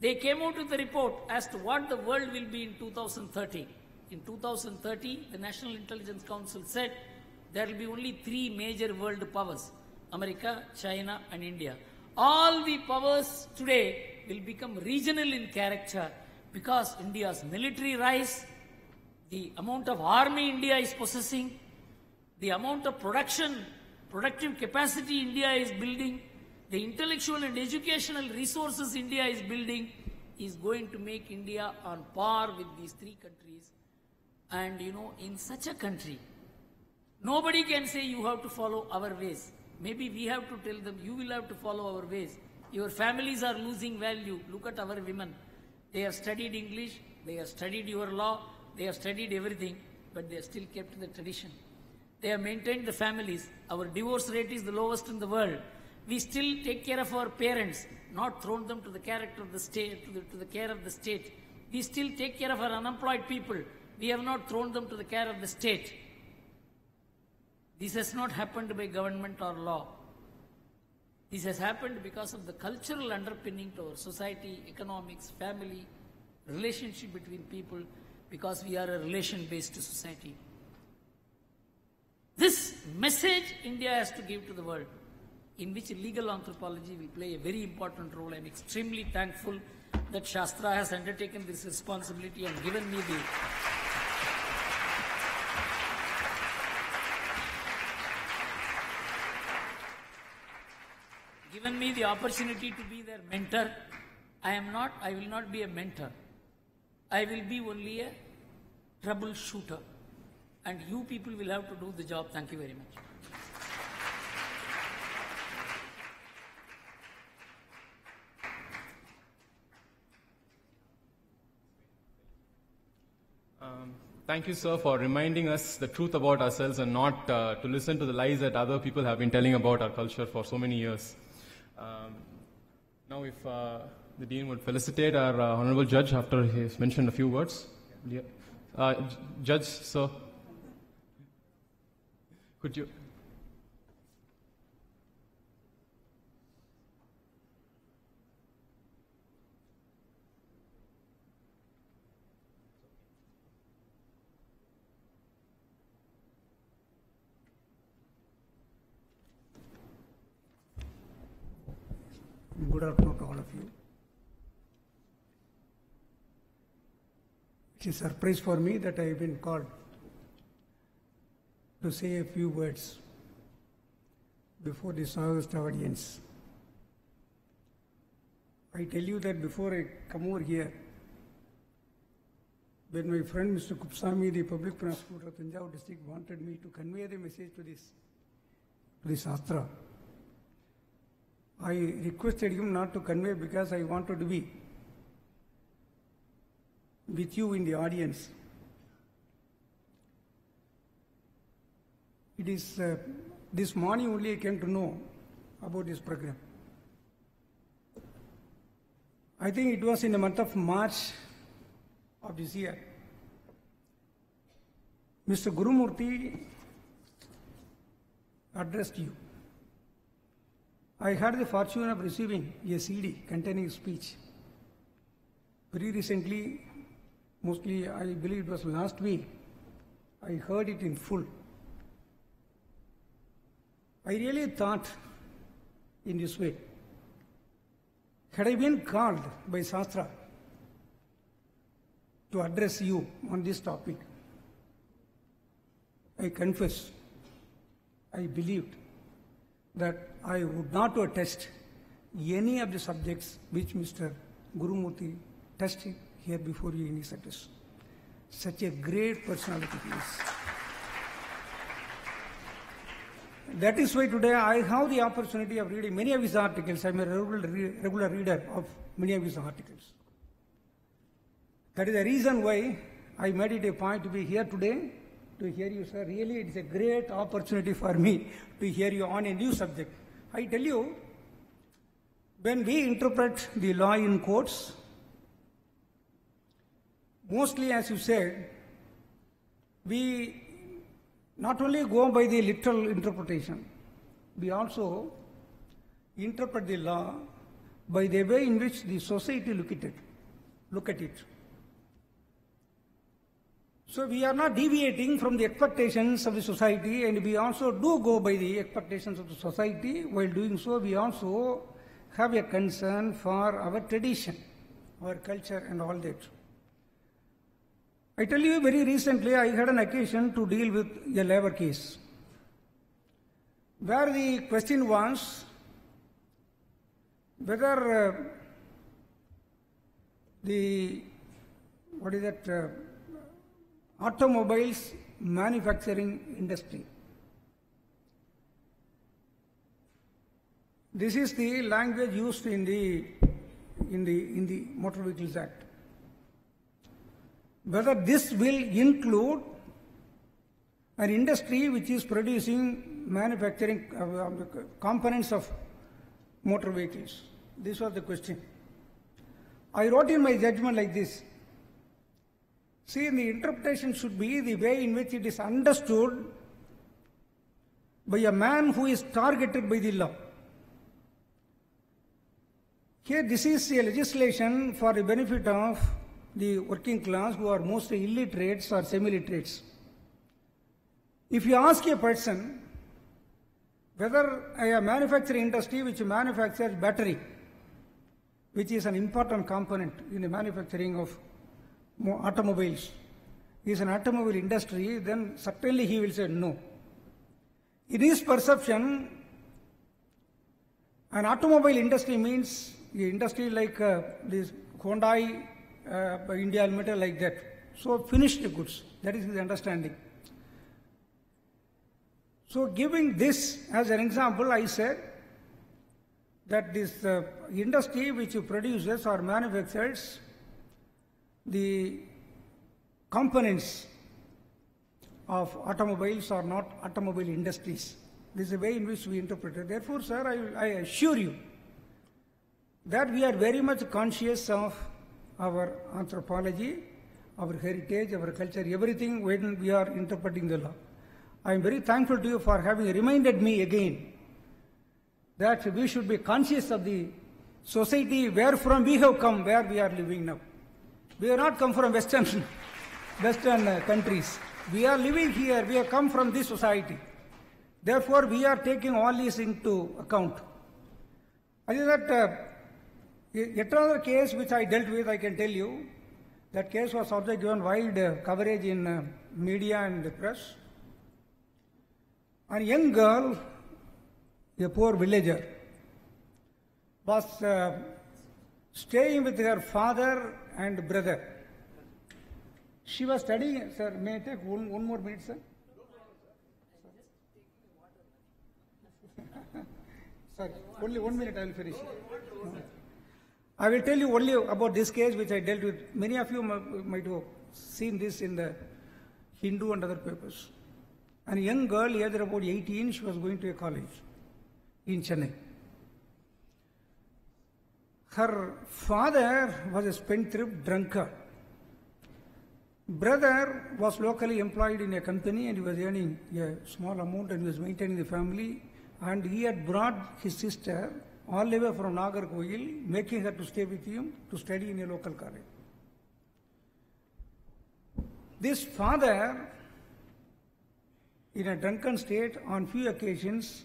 They came out with a report as to what the world will be in 2030. In 2030, the National Intelligence Council said there will be only 3 major world powers. America, China and India. All the powers today will become regional in character because India's military rise, the amount of army India is possessing, the amount of productive capacity India is building, the intellectual and educational resources India is building is going to make India on par with these three countries. And you know, in such a country, nobody can say you have to follow our ways. Maybe we have to tell them, you will have to follow our ways. Your families are losing value. Look at our women. They have studied English, they have studied your law, they have studied everything, but they have still kept the tradition. They have maintained the families. Our divorce rate is the lowest in the world. We still take care of our parents, not thrown them to the care of the state. We still take care of our unemployed people. We have not thrown them to the care of the state. This has not happened by government or law. This has happened because of the cultural underpinning to our society, economics, family, relationship between people, because we are a relation-based society. This message India has to give to the world, in which legal anthropology will play a very important role. I am extremely thankful that Shastra has undertaken this responsibility and given me the opportunity to be their mentor. I will not be a mentor. I will be only a troubleshooter. And you people will have to do the job. Thank you very much. Thank you, sir, for reminding us the truth about ourselves and not to listen to the lies that other people have been telling about our culture for so many years. Now, if the Dean would felicitate our Honorable Judge after he has mentioned a few words. Yeah. Judge, sir, could you... Good afternoon to all of you. It is a surprise for me that I have been called to say a few words before this august audience. I tell you that before I come over here, when my friend Mr. Kuppasamy, the public prosecutor of Tanjavur district, wanted me to convey the message to the Shastra, I requested him not to convey because I wanted to be with you in the audience. It is this morning only I came to know about this program. I think it was in the month of March of this year. Mr. Gurumurthy addressed you. I had the fortune of receiving a CD containing his speech. Very recently, mostly I believe it was last week, I heard it in full. I really thought in this way. Had I been called by Shastra to address you on this topic, I confess, I believed that I would not test any of the subjects which Mr. Gurumurthy tested here before you in his address. Such a great personality he is. That is why today I have the opportunity of reading many of his articles. I am a regular reader of many of his articles. That is the reason why I made it a point to be here today to hear you, sir. Really, it's a great opportunity for me to hear you on a new subject. I tell you, when we interpret the law in courts, mostly, as you said, we not only go by the literal interpretation, we also interpret the law by the way in which the society look at it. So we are not deviating from the expectations of the society, and we also do go by the expectations of the society. While doing so, we also have a concern for our tradition, our culture and all that. I tell you, very recently I had an occasion to deal with a labor case, where the question was whether automobiles manufacturing industry. This is the language used in the Motor Vehicles Act. Whether this will include an industry which is producing manufacturing components of motor vehicles. This was the question. I wrote in my judgment like this. See, the interpretation should be the way in which it is understood by a man who is targeted by the law. Here, this is a legislation for the benefit of the working class who are mostly illiterates or semi-literates. If you ask a person whether a manufacturing industry which manufactures battery, which is an important component in the manufacturing of automobiles, is an automobile industry, then certainly he will say no. In his perception, an automobile industry means the industry like this Hyundai, India Limited, like that. So finished goods, that is his understanding. So giving this as an example, I said that this industry which produces or manufactures the components of automobiles are not automobile industries. This is the way in which we interpret it. Therefore, sir, I assure you that we are very much conscious of our anthropology, our heritage, our culture, everything when we are interpreting the law. I am very thankful to you for having reminded me again that we should be conscious of the society wherefrom we have come, where we are living now. We have not come from Western countries. We are living here. We have come from this society. Therefore, we are taking all these into account. I think that yet another case which I dealt with, I can tell you, that case was also given wide coverage in media and the press. A young girl, a poor villager, was staying with her father and brother. She was studying, sir, may I take one more minute, sir? Sorry, only 1 minute I will finish. I will tell you only about this case which I dealt with. Many of you might have seen this in the Hindu and other papers. And a young girl, aged about 18, she was going to a college in Chennai. Her father was a spendthrift drunkard. Brother was locally employed in a company and he was earning a small amount and he was maintaining the family. And he had brought his sister all the way from Nagarkoil, making her to stay with him to study in a local college. This father, in a drunken state, on few occasions,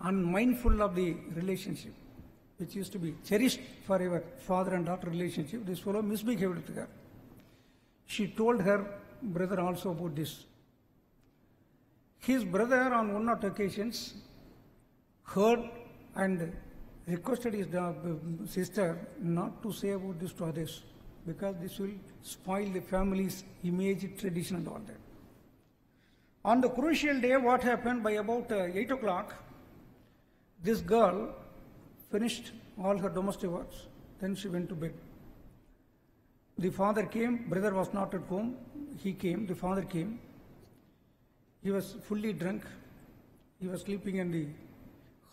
unmindful of the relationship, which used to be cherished forever, father and daughter relationship, this fellow misbehaved with her. She told her brother also about this. His brother on one or two occasions heard and requested his sister not to say about this to others, because this will spoil the family's image, tradition and all that. On the crucial day, what happened, by about 8 o'clock, this girl finished all her domestic works, then she went to bed. The father came, brother was not at home, he came, the father came. He was fully drunk, he was sleeping in the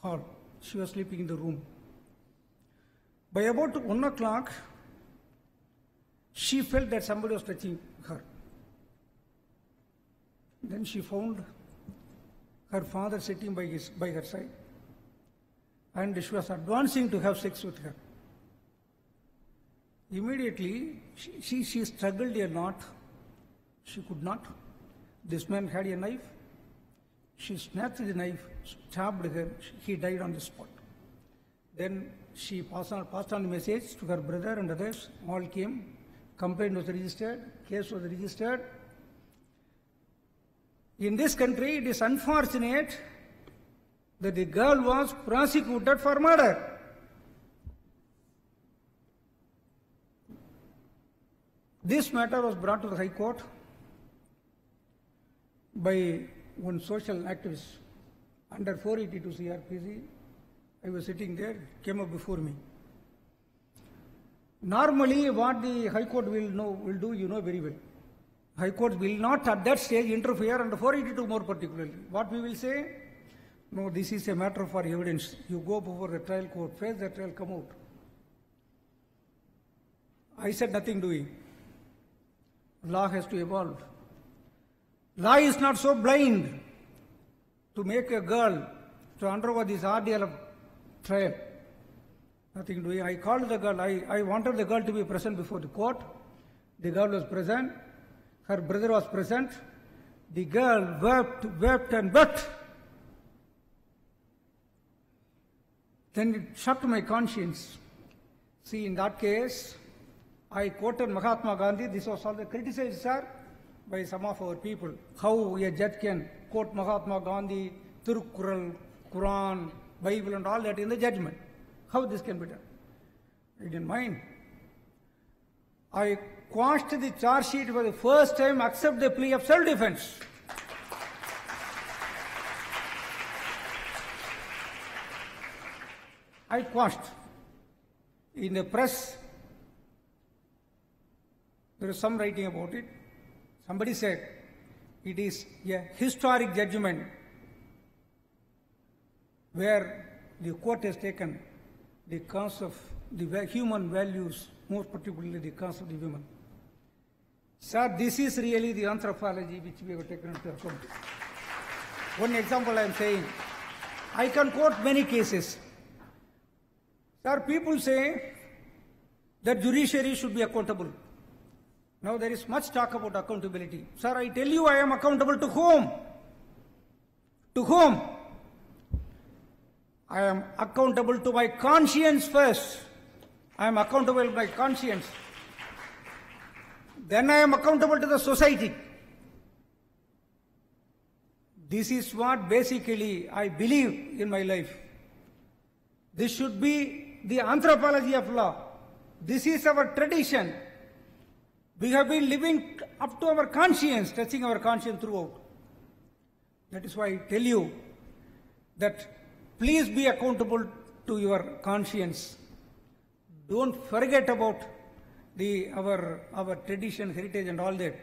hall, she was sleeping in the room. By about 1 o'clock, she felt that somebody was touching her. Then she found her father sitting by her side. And she was advancing to have sex with her. Immediately, she struggled a lot She could not. This man had a knife. She snatched the knife, stabbed him. He died on the spot. Then she passed on the message to her brother and others. All came. Complaint was registered. Case was registered. In this country, it is unfortunate that the girl was prosecuted for murder. This matter was brought to the High Court by one social activist under 482 CRPC. I was sitting there, came up before me. Normally, what the High Court will do, you know very well. High Court will not at that stage interfere under 482 more particularly. What we will say? No, this is a matter for evidence. You go before the trial court, face the trial, come out. I said nothing doing. Law has to evolve. Law is not so blind to make a girl to undergo this ordeal of trial. Nothing doing. I called the girl. I wanted the girl to be present before the court. The girl was present. Her brother was present. The girl wept, wept and wept. Then it shocked my conscience. See, in that case, I quoted Mahatma Gandhi. This was all criticized, sir, by some of our people. How a judge can quote Mahatma Gandhi, Tirukkural, Quran, Bible and all that in the judgment. How this can be done? I didn't mind. I quashed the charge sheet for the first time, accept the plea of self-defense. I quashed. In the press, there is some writing about it. Somebody said, it is a historic judgment where the court has taken the cause of the human values, more particularly the cause of the women. Sir, this is really the anthropology which we have taken into account. One example I am saying, I can quote many cases. Sir, people say that judiciary should be accountable. Now there is much talk about accountability. Sir, I tell you I am accountable to whom? To whom? I am accountable to my conscience first. I am accountable to my conscience. Then I am accountable to the society. This is what basically I believe in my life. This should be the anthropology of law. This is our tradition. We have been living up to our conscience, touching our conscience throughout. That is why I tell you that please be accountable to your conscience. Don't forget about our tradition, heritage and all that.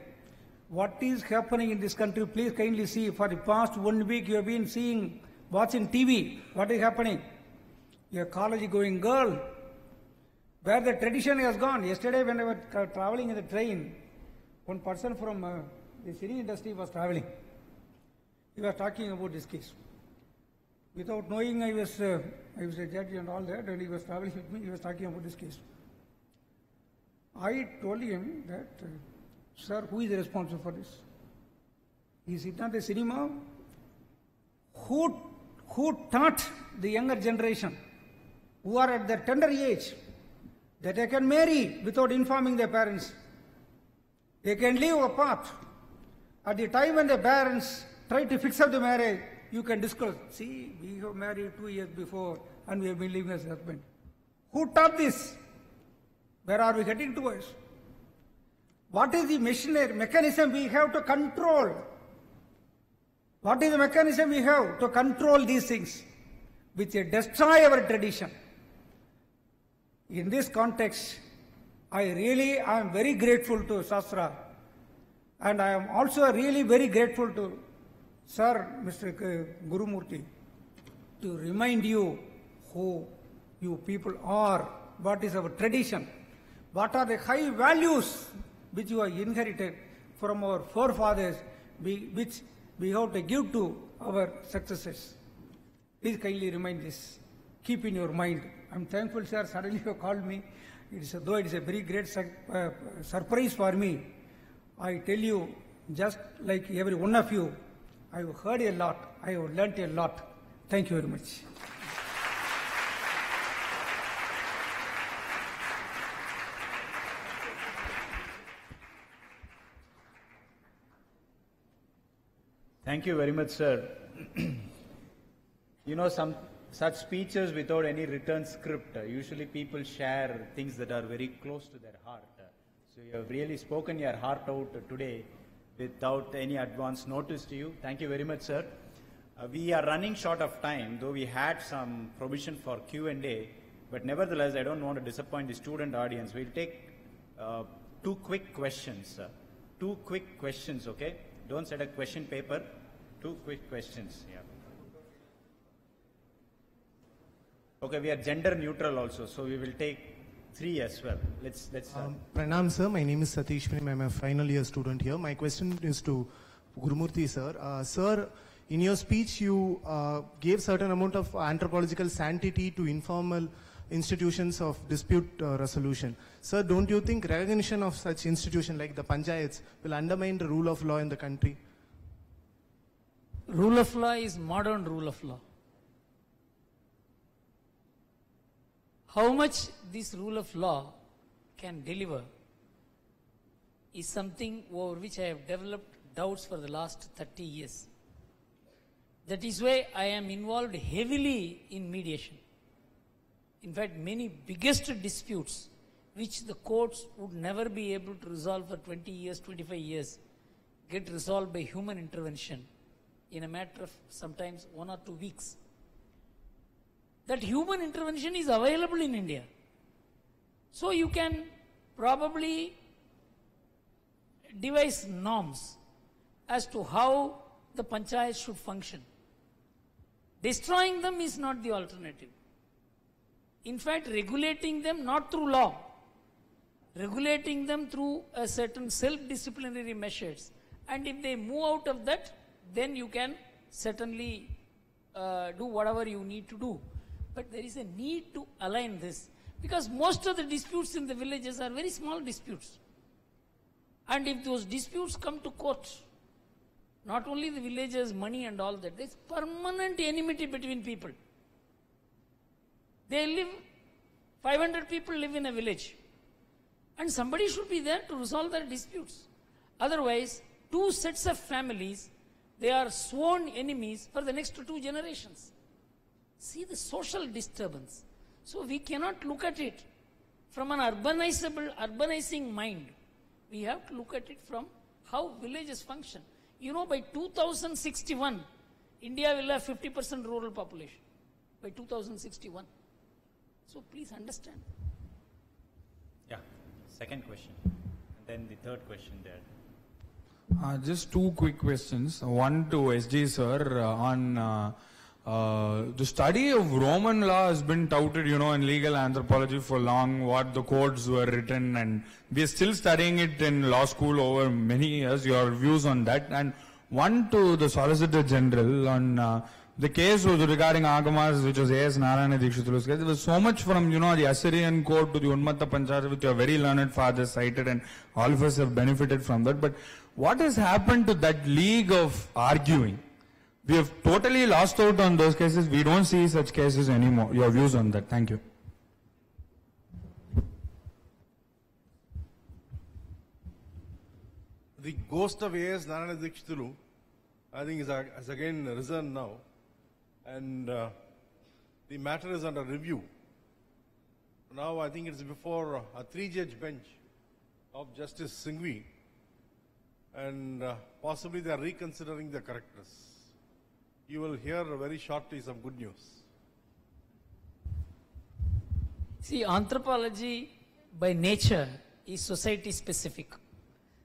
What is happening in this country, please kindly see. For the past 1 week you have been seeing, watching TV, what is happening. A college-going girl, where the tradition has gone. Yesterday when I was traveling in the train, one person from the cine industry was traveling. He was talking about this case. Without knowing I was a judge and all that, and he was traveling with me, he was talking about this case. I told him that, sir, who is responsible for this? Is it not a cinema? Who taught the younger generation, who are at their tender age, that they can marry without informing their parents? They can live apart. At the time when their parents try to fix up the marriage, you can discuss. See, we have married 2 years before and we have been living as husband. Who taught this? Where are we heading towards? What is the machinery, mechanism we have to control? What is the mechanism we have to control these things which destroy our tradition? In this context, I really am very grateful to SASTRA, and I am also really very grateful to Sir Mr. K. Gurumurthy to remind you who you people are, what is our tradition, what are the high values which you have inherited from our forefathers, which we have to give to our successors. Please kindly remind this. Keep in your mind. I'm thankful, sir. Suddenly you called me. Though it is a very great surprise for me, I tell you, Just like every one of you, I have heard a lot, I have learnt a lot. Thank you very much. Thank you very much, sir. You know, some such speeches without any written script, usually people share things that are very close to their heart. So you have really spoken your heart out today without any advance notice to you. Thank you very much, sir. We are running short of time, though we had some provision for Q&A, but nevertheless, I don't want to disappoint the student audience. We'll take two quick questions, sir. Two quick questions, okay? Don't set a question paper. Two quick questions. Yeah. Okay, we are gender neutral also, so we will take three as well. Let's start. Pranam sir, my name is Satish Parasaran. I'm a final year student here. My question is to Gurumurthy sir. Sir, in your speech, you gave certain amount of anthropological sanctity to informal institutions of dispute resolution. Sir, don't you think recognition of such institution like the panchayats will undermine the rule of law in the country? Rule of law is modern rule of law. How much this rule of law can deliver is something over which I have developed doubts for the last 30 years. That is why I am involved heavily in mediation. In fact, many biggest disputes which the courts would never be able to resolve for 20 years, 25 years, get resolved by human intervention in a matter of sometimes 1 or 2 weeks. That human intervention is available in India. So you can probably devise norms as to how the panchayat should function. Destroying them is not the alternative. In fact, regulating them not through law, regulating them through a certain self-disciplinary measures. And if they move out of that, then you can certainly do whatever you need to do. But there is a need to align this, because most of the disputes in the villages are very small disputes. And if those disputes come to court, not only the villagers' money and all that, there's permanent enmity between people. They live, 500 people live in a village, and somebody should be there to resolve their disputes. Otherwise, two sets of families, they are sworn enemies for the next 2 generations. See the social disturbance. So we cannot look at it from an urbanizing mind. We have to look at it from how villages function. You know, by 2061, India will have 50% rural population. By 2061. So please understand. Yeah, second question. And then the third question there. Just two quick questions. One to SG sir on the study of Roman law has been touted, you know, in legal anthropology for long, what the codes were written, and we are still studying it in law school over many years. Your views on that. And one to the Solicitor General on the case was regarding Agamas, which was A.S. Narayana Dikshitulu's case. There was so much from, you know, the Assyrian court to the Unmatta Panchayat, which your very learned fathers cited, and all of us have benefited from that. But what has happened to that league of arguing? We have totally lost out on those cases. We don't see such cases anymore. Your views on that. Thank you. The ghost of A.S. Narayana Dikshitulu, I think, has again risen now. And the matter is under review. Now I think it's before a 3-judge bench of Justice Singhvi, and possibly they are reconsidering the correctness. You will hear very shortly some good news. See, anthropology by nature is society specific.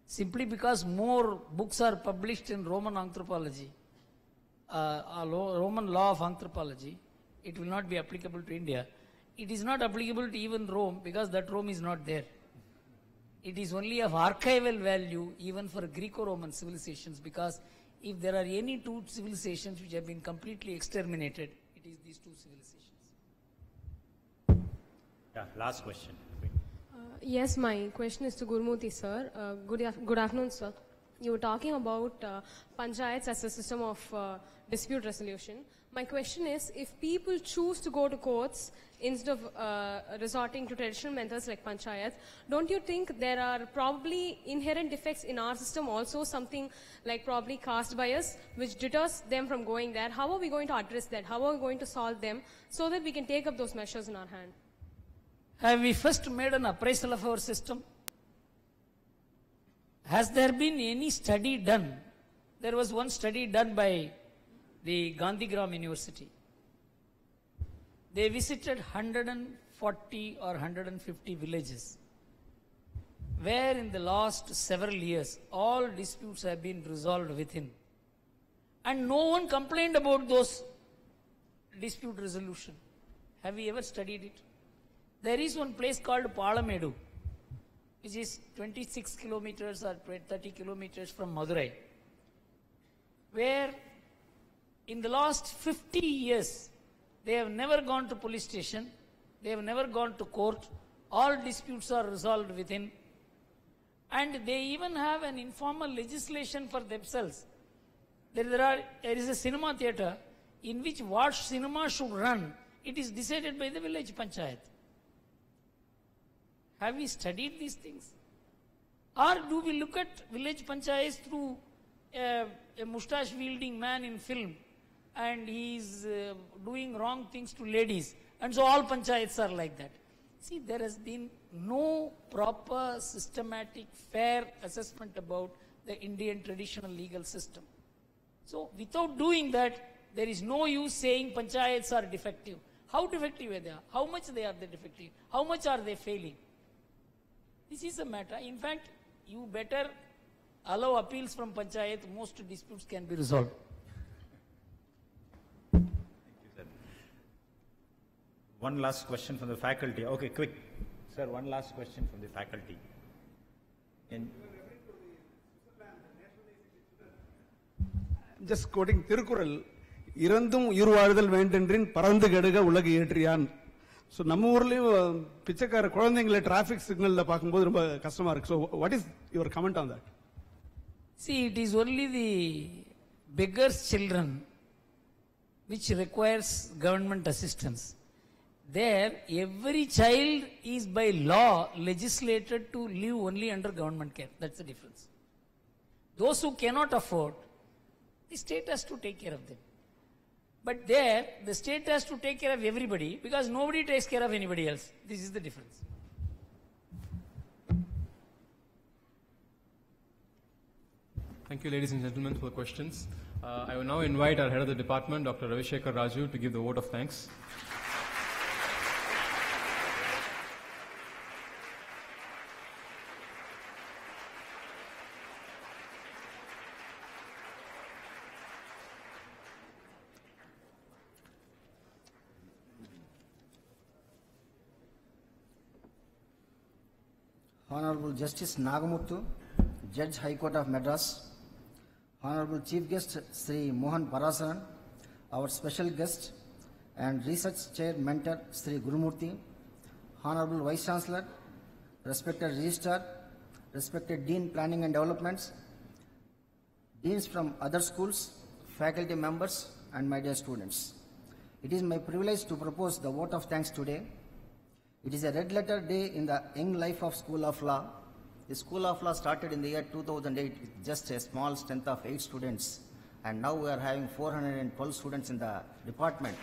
Simply because more books are published in Roman anthropology, Roman law of anthropology, it will not be applicable to India. It is not applicable to even Rome, because that Rome is not there. It is only of archival value even for Greco-Roman civilizations, because if there are any two civilizations which have been completely exterminated, it is these two civilizations. Yeah, last question. Yes, my question is to Gurumurthy sir. Good afternoon, sir. You were talking about panchayats as a system of dispute resolution. My question is, if people choose to go to courts instead of resorting to traditional methods like panchayats, don't you think there are probably inherent defects in our system also, something like probably caste bias, which deters them from going there? How are we going to address that? How are we going to solve them so that we can take up those measures in our hand? Have we first made an appraisal of our system? Has there been any study done? There was one study done by the Gandhigram University. They visited 140 or 150 villages, where in the last several years, all disputes have been resolved within. And no one complained about those dispute resolution. Have we ever studied it? There is one place called Palamedu, which is 26 kilometers or 30 kilometers from Madurai, where in the last 50 years, they have never gone to police station, they have never gone to court, all disputes are resolved within, and they even have an informal legislation for themselves. There is a cinema theatre in which what cinema should run, it is decided by the village panchayat. Have we studied these things? Or do we look at village panchayats through a moustache-wielding man in film, and he is doing wrong things to ladies, and so all panchayats are like that? See, there has been no proper, systematic, fair assessment about the Indian traditional legal system. So without doing that, there is no use saying panchayats are defective. How defective are they? How much they are defective? How much are they failing? This is a matter. In fact, you better allow appeals from panchayat. Most disputes can be resolved. Thank you, sir. One last question from the faculty. Okay, quick. Sir, one last question from the faculty. I'm just quoting Tirukural. Irandum Uruadal Vendendrin, Parandagaga Ulagi. So, Namurli Pichakar Koranangle traffic signal the Pakambu customer. So, what is your comment on that? See, it is only the beggar's children which requires government assistance. There, every child is by law legislated to live only under government care. That's the difference. Those who cannot afford, the state has to take care of them. But there, the state has to take care of everybody because nobody takes care of anybody else. This is the difference. Thank you, ladies and gentlemen, for questions. I will now invite our head of the department, Dr. Ravi Shekhar Raju, to give the vote of thanks. Honorable Justice Nagamuthu, Judge High Court of Madras, Honorable Chief Guest Sri Mohan Parasaran, our special guest and Research Chair Mentor Sri Gurumurthy, Honorable Vice Chancellor, respected Registrar, respected Dean Planning and Developments, Deans from other schools, faculty members and my dear students. It is my privilege to propose the vote of thanks today. It is a red letter day in the young life of School of Law. The School of Law started in the year 2008 with just a small strength of 8 students, and now we are having 412 students in the department.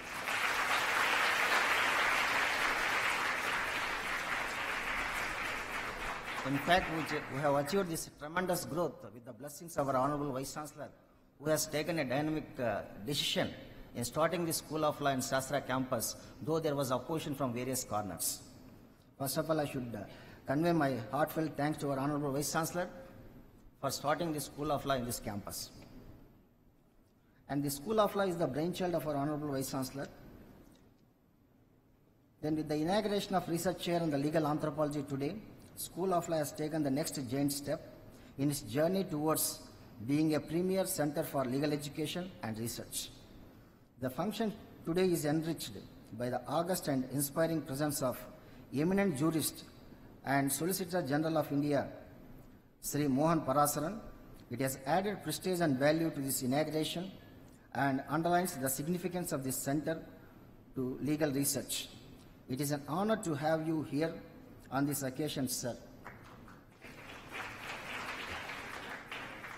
In fact, we have achieved this tremendous growth with the blessings of our Honorable Vice Chancellor, who has taken a dynamic decision in starting the School of Law in SASTRA campus, though there was opposition from various corners. First of all, I should convey my heartfelt thanks to our Honorable Vice Chancellor for starting the School of Law in this campus. And the School of Law is the brainchild of our Honorable Vice Chancellor. Then with the inauguration of Research Chair in the Legal Anthropology today, School of Law has taken the next giant step in its journey towards being a premier center for legal education and research. The function today is enriched by the august and inspiring presence of eminent jurist and Solicitor General of India, Sri Mohan Parasaran, It has added prestige and value to this inauguration and underlines the significance of this center to legal research. It is an honor to have you here on this occasion, sir.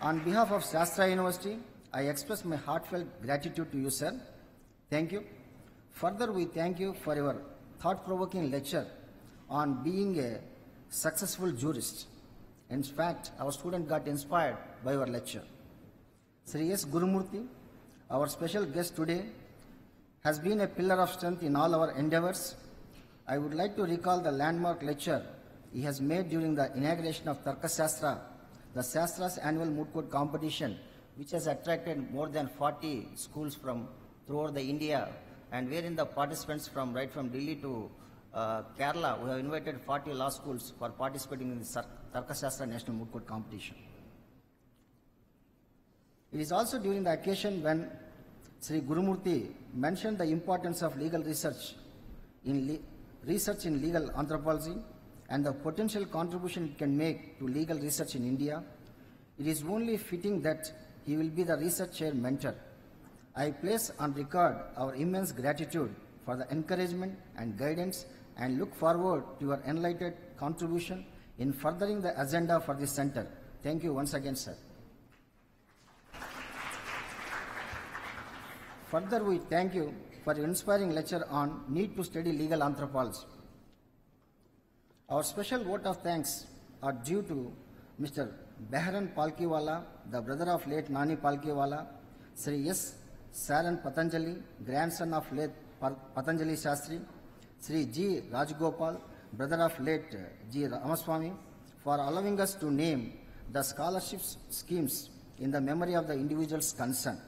On behalf of SASTRA University, I express my heartfelt gratitude to you, sir. Thank you. Further, we thank you for your thought-provoking lecture on being a successful jurist. In fact, our student got inspired by your lecture. Sri S. Gurumurthy, our special guest today, has been a pillar of strength in all our endeavors. I would like to recall the landmark lecture he has made during the inauguration of Tarkashastra, the Shastra's annual moot court competition, which has attracted more than 40 schools from throughout the India, and wherein the participants from right from Delhi to Kerala, we have invited 40 law schools for participating in the Tarkashastra National Moot Court competition. It is also during the occasion when Sri Gurumurthy mentioned the importance of legal research in legal anthropology and the potential contribution it can make to legal research in India. It is only fitting that he will be the research chair mentor. I place on record our immense gratitude for the encouragement and guidance and look forward to your enlightened contribution in furthering the agenda for this center. Thank you once again, sir. Further, we thank you for your inspiring lecture on need to study legal anthropology. Our special vote of thanks are due to Mr. Nani Palkhivala, the brother of late Nani Palkhivala, Sri S. Saran Patanjali, grandson of late Patanjali Shastri, Sri G. Rajagopal, brother of late G. Ramaswamy, for allowing us to name the scholarship schemes in the memory of the individuals concerned.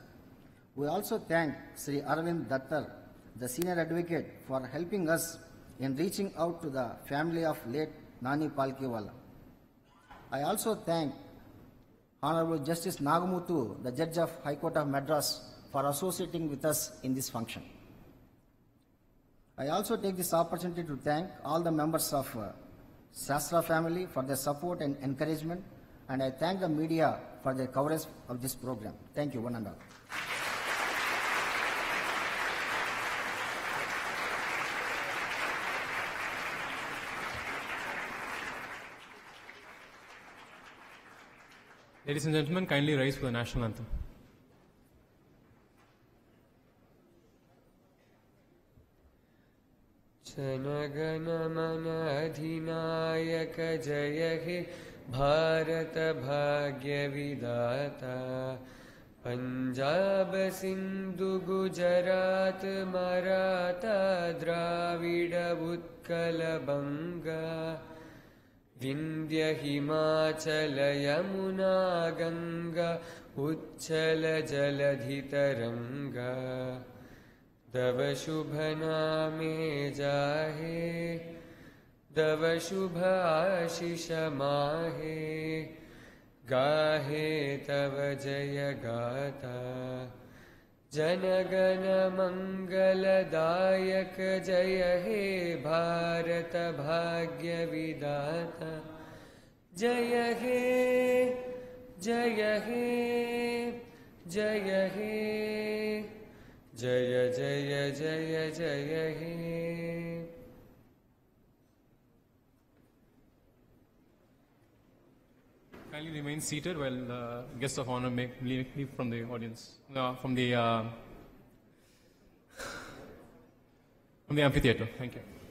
We also thank Sri Arvind Dattar, the senior advocate, for helping us in reaching out to the family of late Nani Palkhivala. I also thank Honorable Justice Nagamuthu, the Judge of High Court of Madras, for associating with us in this function. I also take this opportunity to thank all the members of SASTRA family for their support and encouragement, and I thank the media for their coverage of this program. Thank you, one and all. Ladies and gentlemen, kindly rise for the national anthem. Janaganamanadhinayaka jayahe Bharata bhagya vidata Punjab Sindhu Gujarat Maratha Dravida Utkala Banga Vindhya Himachala Yamuna Ganga Ucchala Jaladhitaranga Davashubhaname Jahe Davashubhashishamahe Gahe Tavajayagata Janagana Mangaladayak Jaya He Bharata Bhagya Vidata Jaya He Jaya He Jaya He Jaya Jaya Jaya Jaya He. Kindly remain seated while the guests of honor make leave from the audience, from the amphitheater. Thank you.